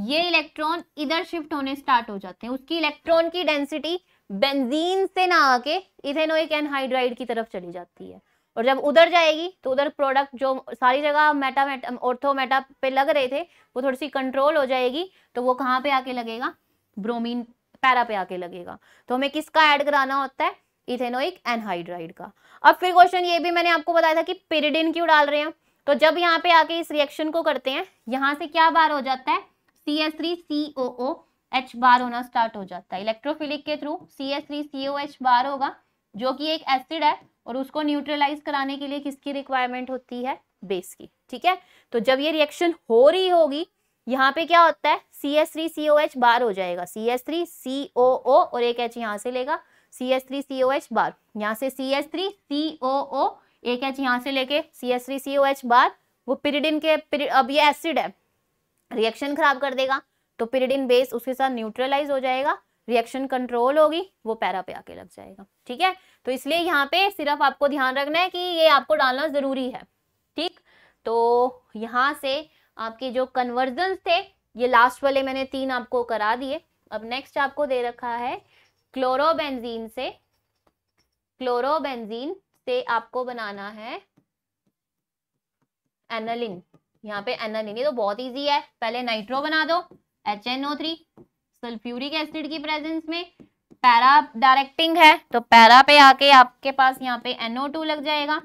ये इलेक्ट्रॉन इधर शिफ्ट होने स्टार्ट हो जाते हैं, उसकी इलेक्ट्रॉन की डेंसिटी बेंजीन से ना आके इथेनोइक एनहाइड्राइड की तरफ चली जाती है, और जब उधर जाएगी तो उधर प्रोडक्ट जो सारी जगह मेटा ऑर्थोमेटा पे लग रहे थे वो थोड़ी सी कंट्रोल हो जाएगी, तो वो कहाँ पे आके लगेगा, ब्रोमीन पैरा पे आके लगेगा। तो हमें किसका ऐड कराना होता है, इथेनोइक एनहाइड्राइड का। अब फिर क्वेश्चन ये भी मैंने आपको बताया था कि पिरिडिन क्यों डाल रहे हैं, तो जब यहाँ पे आके इस रिएक्शन को करते हैं, यहाँ से क्या बार हो जाता है, CH3COOH बार होना स्टार्ट हो जाता है। इलेक्ट्रोफिलिक के थ्रू CH3COOH बार होगा, जो कि एक एसिड है, और उसको न्यूट्रलाइज कराने के लिए किसकी रिक्वायरमेंट होती है, बेस की, ठीक है। तो जब ये रिएक्शन हो रही होगी, यहाँ पे क्या होता है, CH3COOH बार हो जाएगा, CH3COO और एक H यहाँ से लेगा, CH3COH बार, यहाँ से CH3COO एक H यहाँ से लेके CH3COH बार, वो पिरिडिन के अब ये एसिड है, रिएक्शन खराब कर देगा, तो पिरिडिन बेस उसके साथ न्यूट्रलाइज हो जाएगा, रिएक्शन कंट्रोल होगी वो पैरा पे आके लग जाएगा। ठीक है, तो इसलिए यहाँ पे सिर्फ आपको ध्यान रखना है कि ये आपको डालना जरूरी है। ठीक, तो यहाँ से आपके जो कन्वर्जन थे ये लास्ट वाले मैंने 3 आपको करा दिए। अब नेक्स्ट आपको दे रखा है क्लोरोबेंजीन से, क्लोरोबेंजीन से आपको बनाना है एनालिन। यहाँ पे एनालिन ये तो बहुत इजी है, पहले नाइट्रो बना दो HNO3 सल्फ्यूरिक एसिड की प्रेजेंस में, पैरा डायरेक्टिंग है तो पैरा पे आके आपके पास यहाँ पे NO2 लग जाएगा।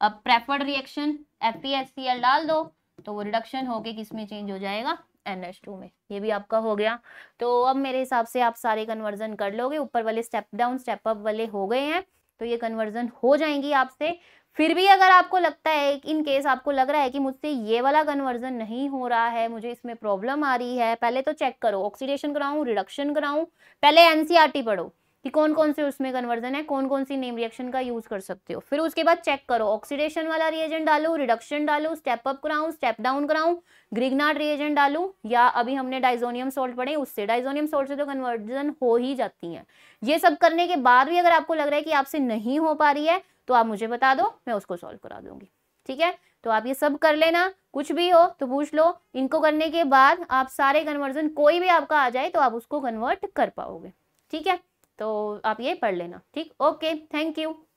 अब प्रेफर्ड रिएक्शन FeSCl डाल दो तो वो रिडक्शन होके किस में चेंज हो जाएगा NH2 में। ये भी आपका हो गया। तो अब मेरे हिसाब से आप सारे कन्वर्जन कर लोगे, ऊपर वाले स्टेप डाउन स्टेप अप वाले हो गए हैं तो ये कन्वर्जन हो जाएंगी आपसे। फिर भी अगर आपको लगता है, इन केस आपको लग रहा है कि मुझसे ये वाला कन्वर्जन नहीं हो रहा है, मुझे इसमें प्रॉब्लम आ रही है, पहले तो चेक करो ऑक्सीडेशन कराऊं रिडक्शन कराऊं, पहले NCERT पढ़ो कि कौन कौन से उसमें कन्वर्जन है, कौन कौन सी नेम रिएक्शन का यूज कर सकते हो। फिर उसके बाद चेक करो ऑक्सीडेशन वाला रिएजेंट डालू, रिडक्शन डालू, स्टेप अप कराऊं, स्टेप डाउन कराऊं, ग्रिग्नार्ड रिएजेंट डालू, या अभी हमने डाइजोनियम सॉल्ट पढ़े उससे, डाइजोनियम सॉल्ट से तो कन्वर्जन हो ही जाती है। ये सब करने के बाद भी अगर आपको लग रहा है कि आपसे नहीं हो पा रही है तो आप मुझे बता दो, मैं उसको सॉल्व करा दूंगी। ठीक है, तो आप ये सब कर लेना, कुछ भी हो तो पूछ लो। इनको करने के बाद आप सारे कन्वर्जन कोई भी आपका आ जाए तो आप उसको कन्वर्ट कर पाओगे। ठीक है, तो आप ये पढ़ लेना। ठीक, ओके, थैंक यू।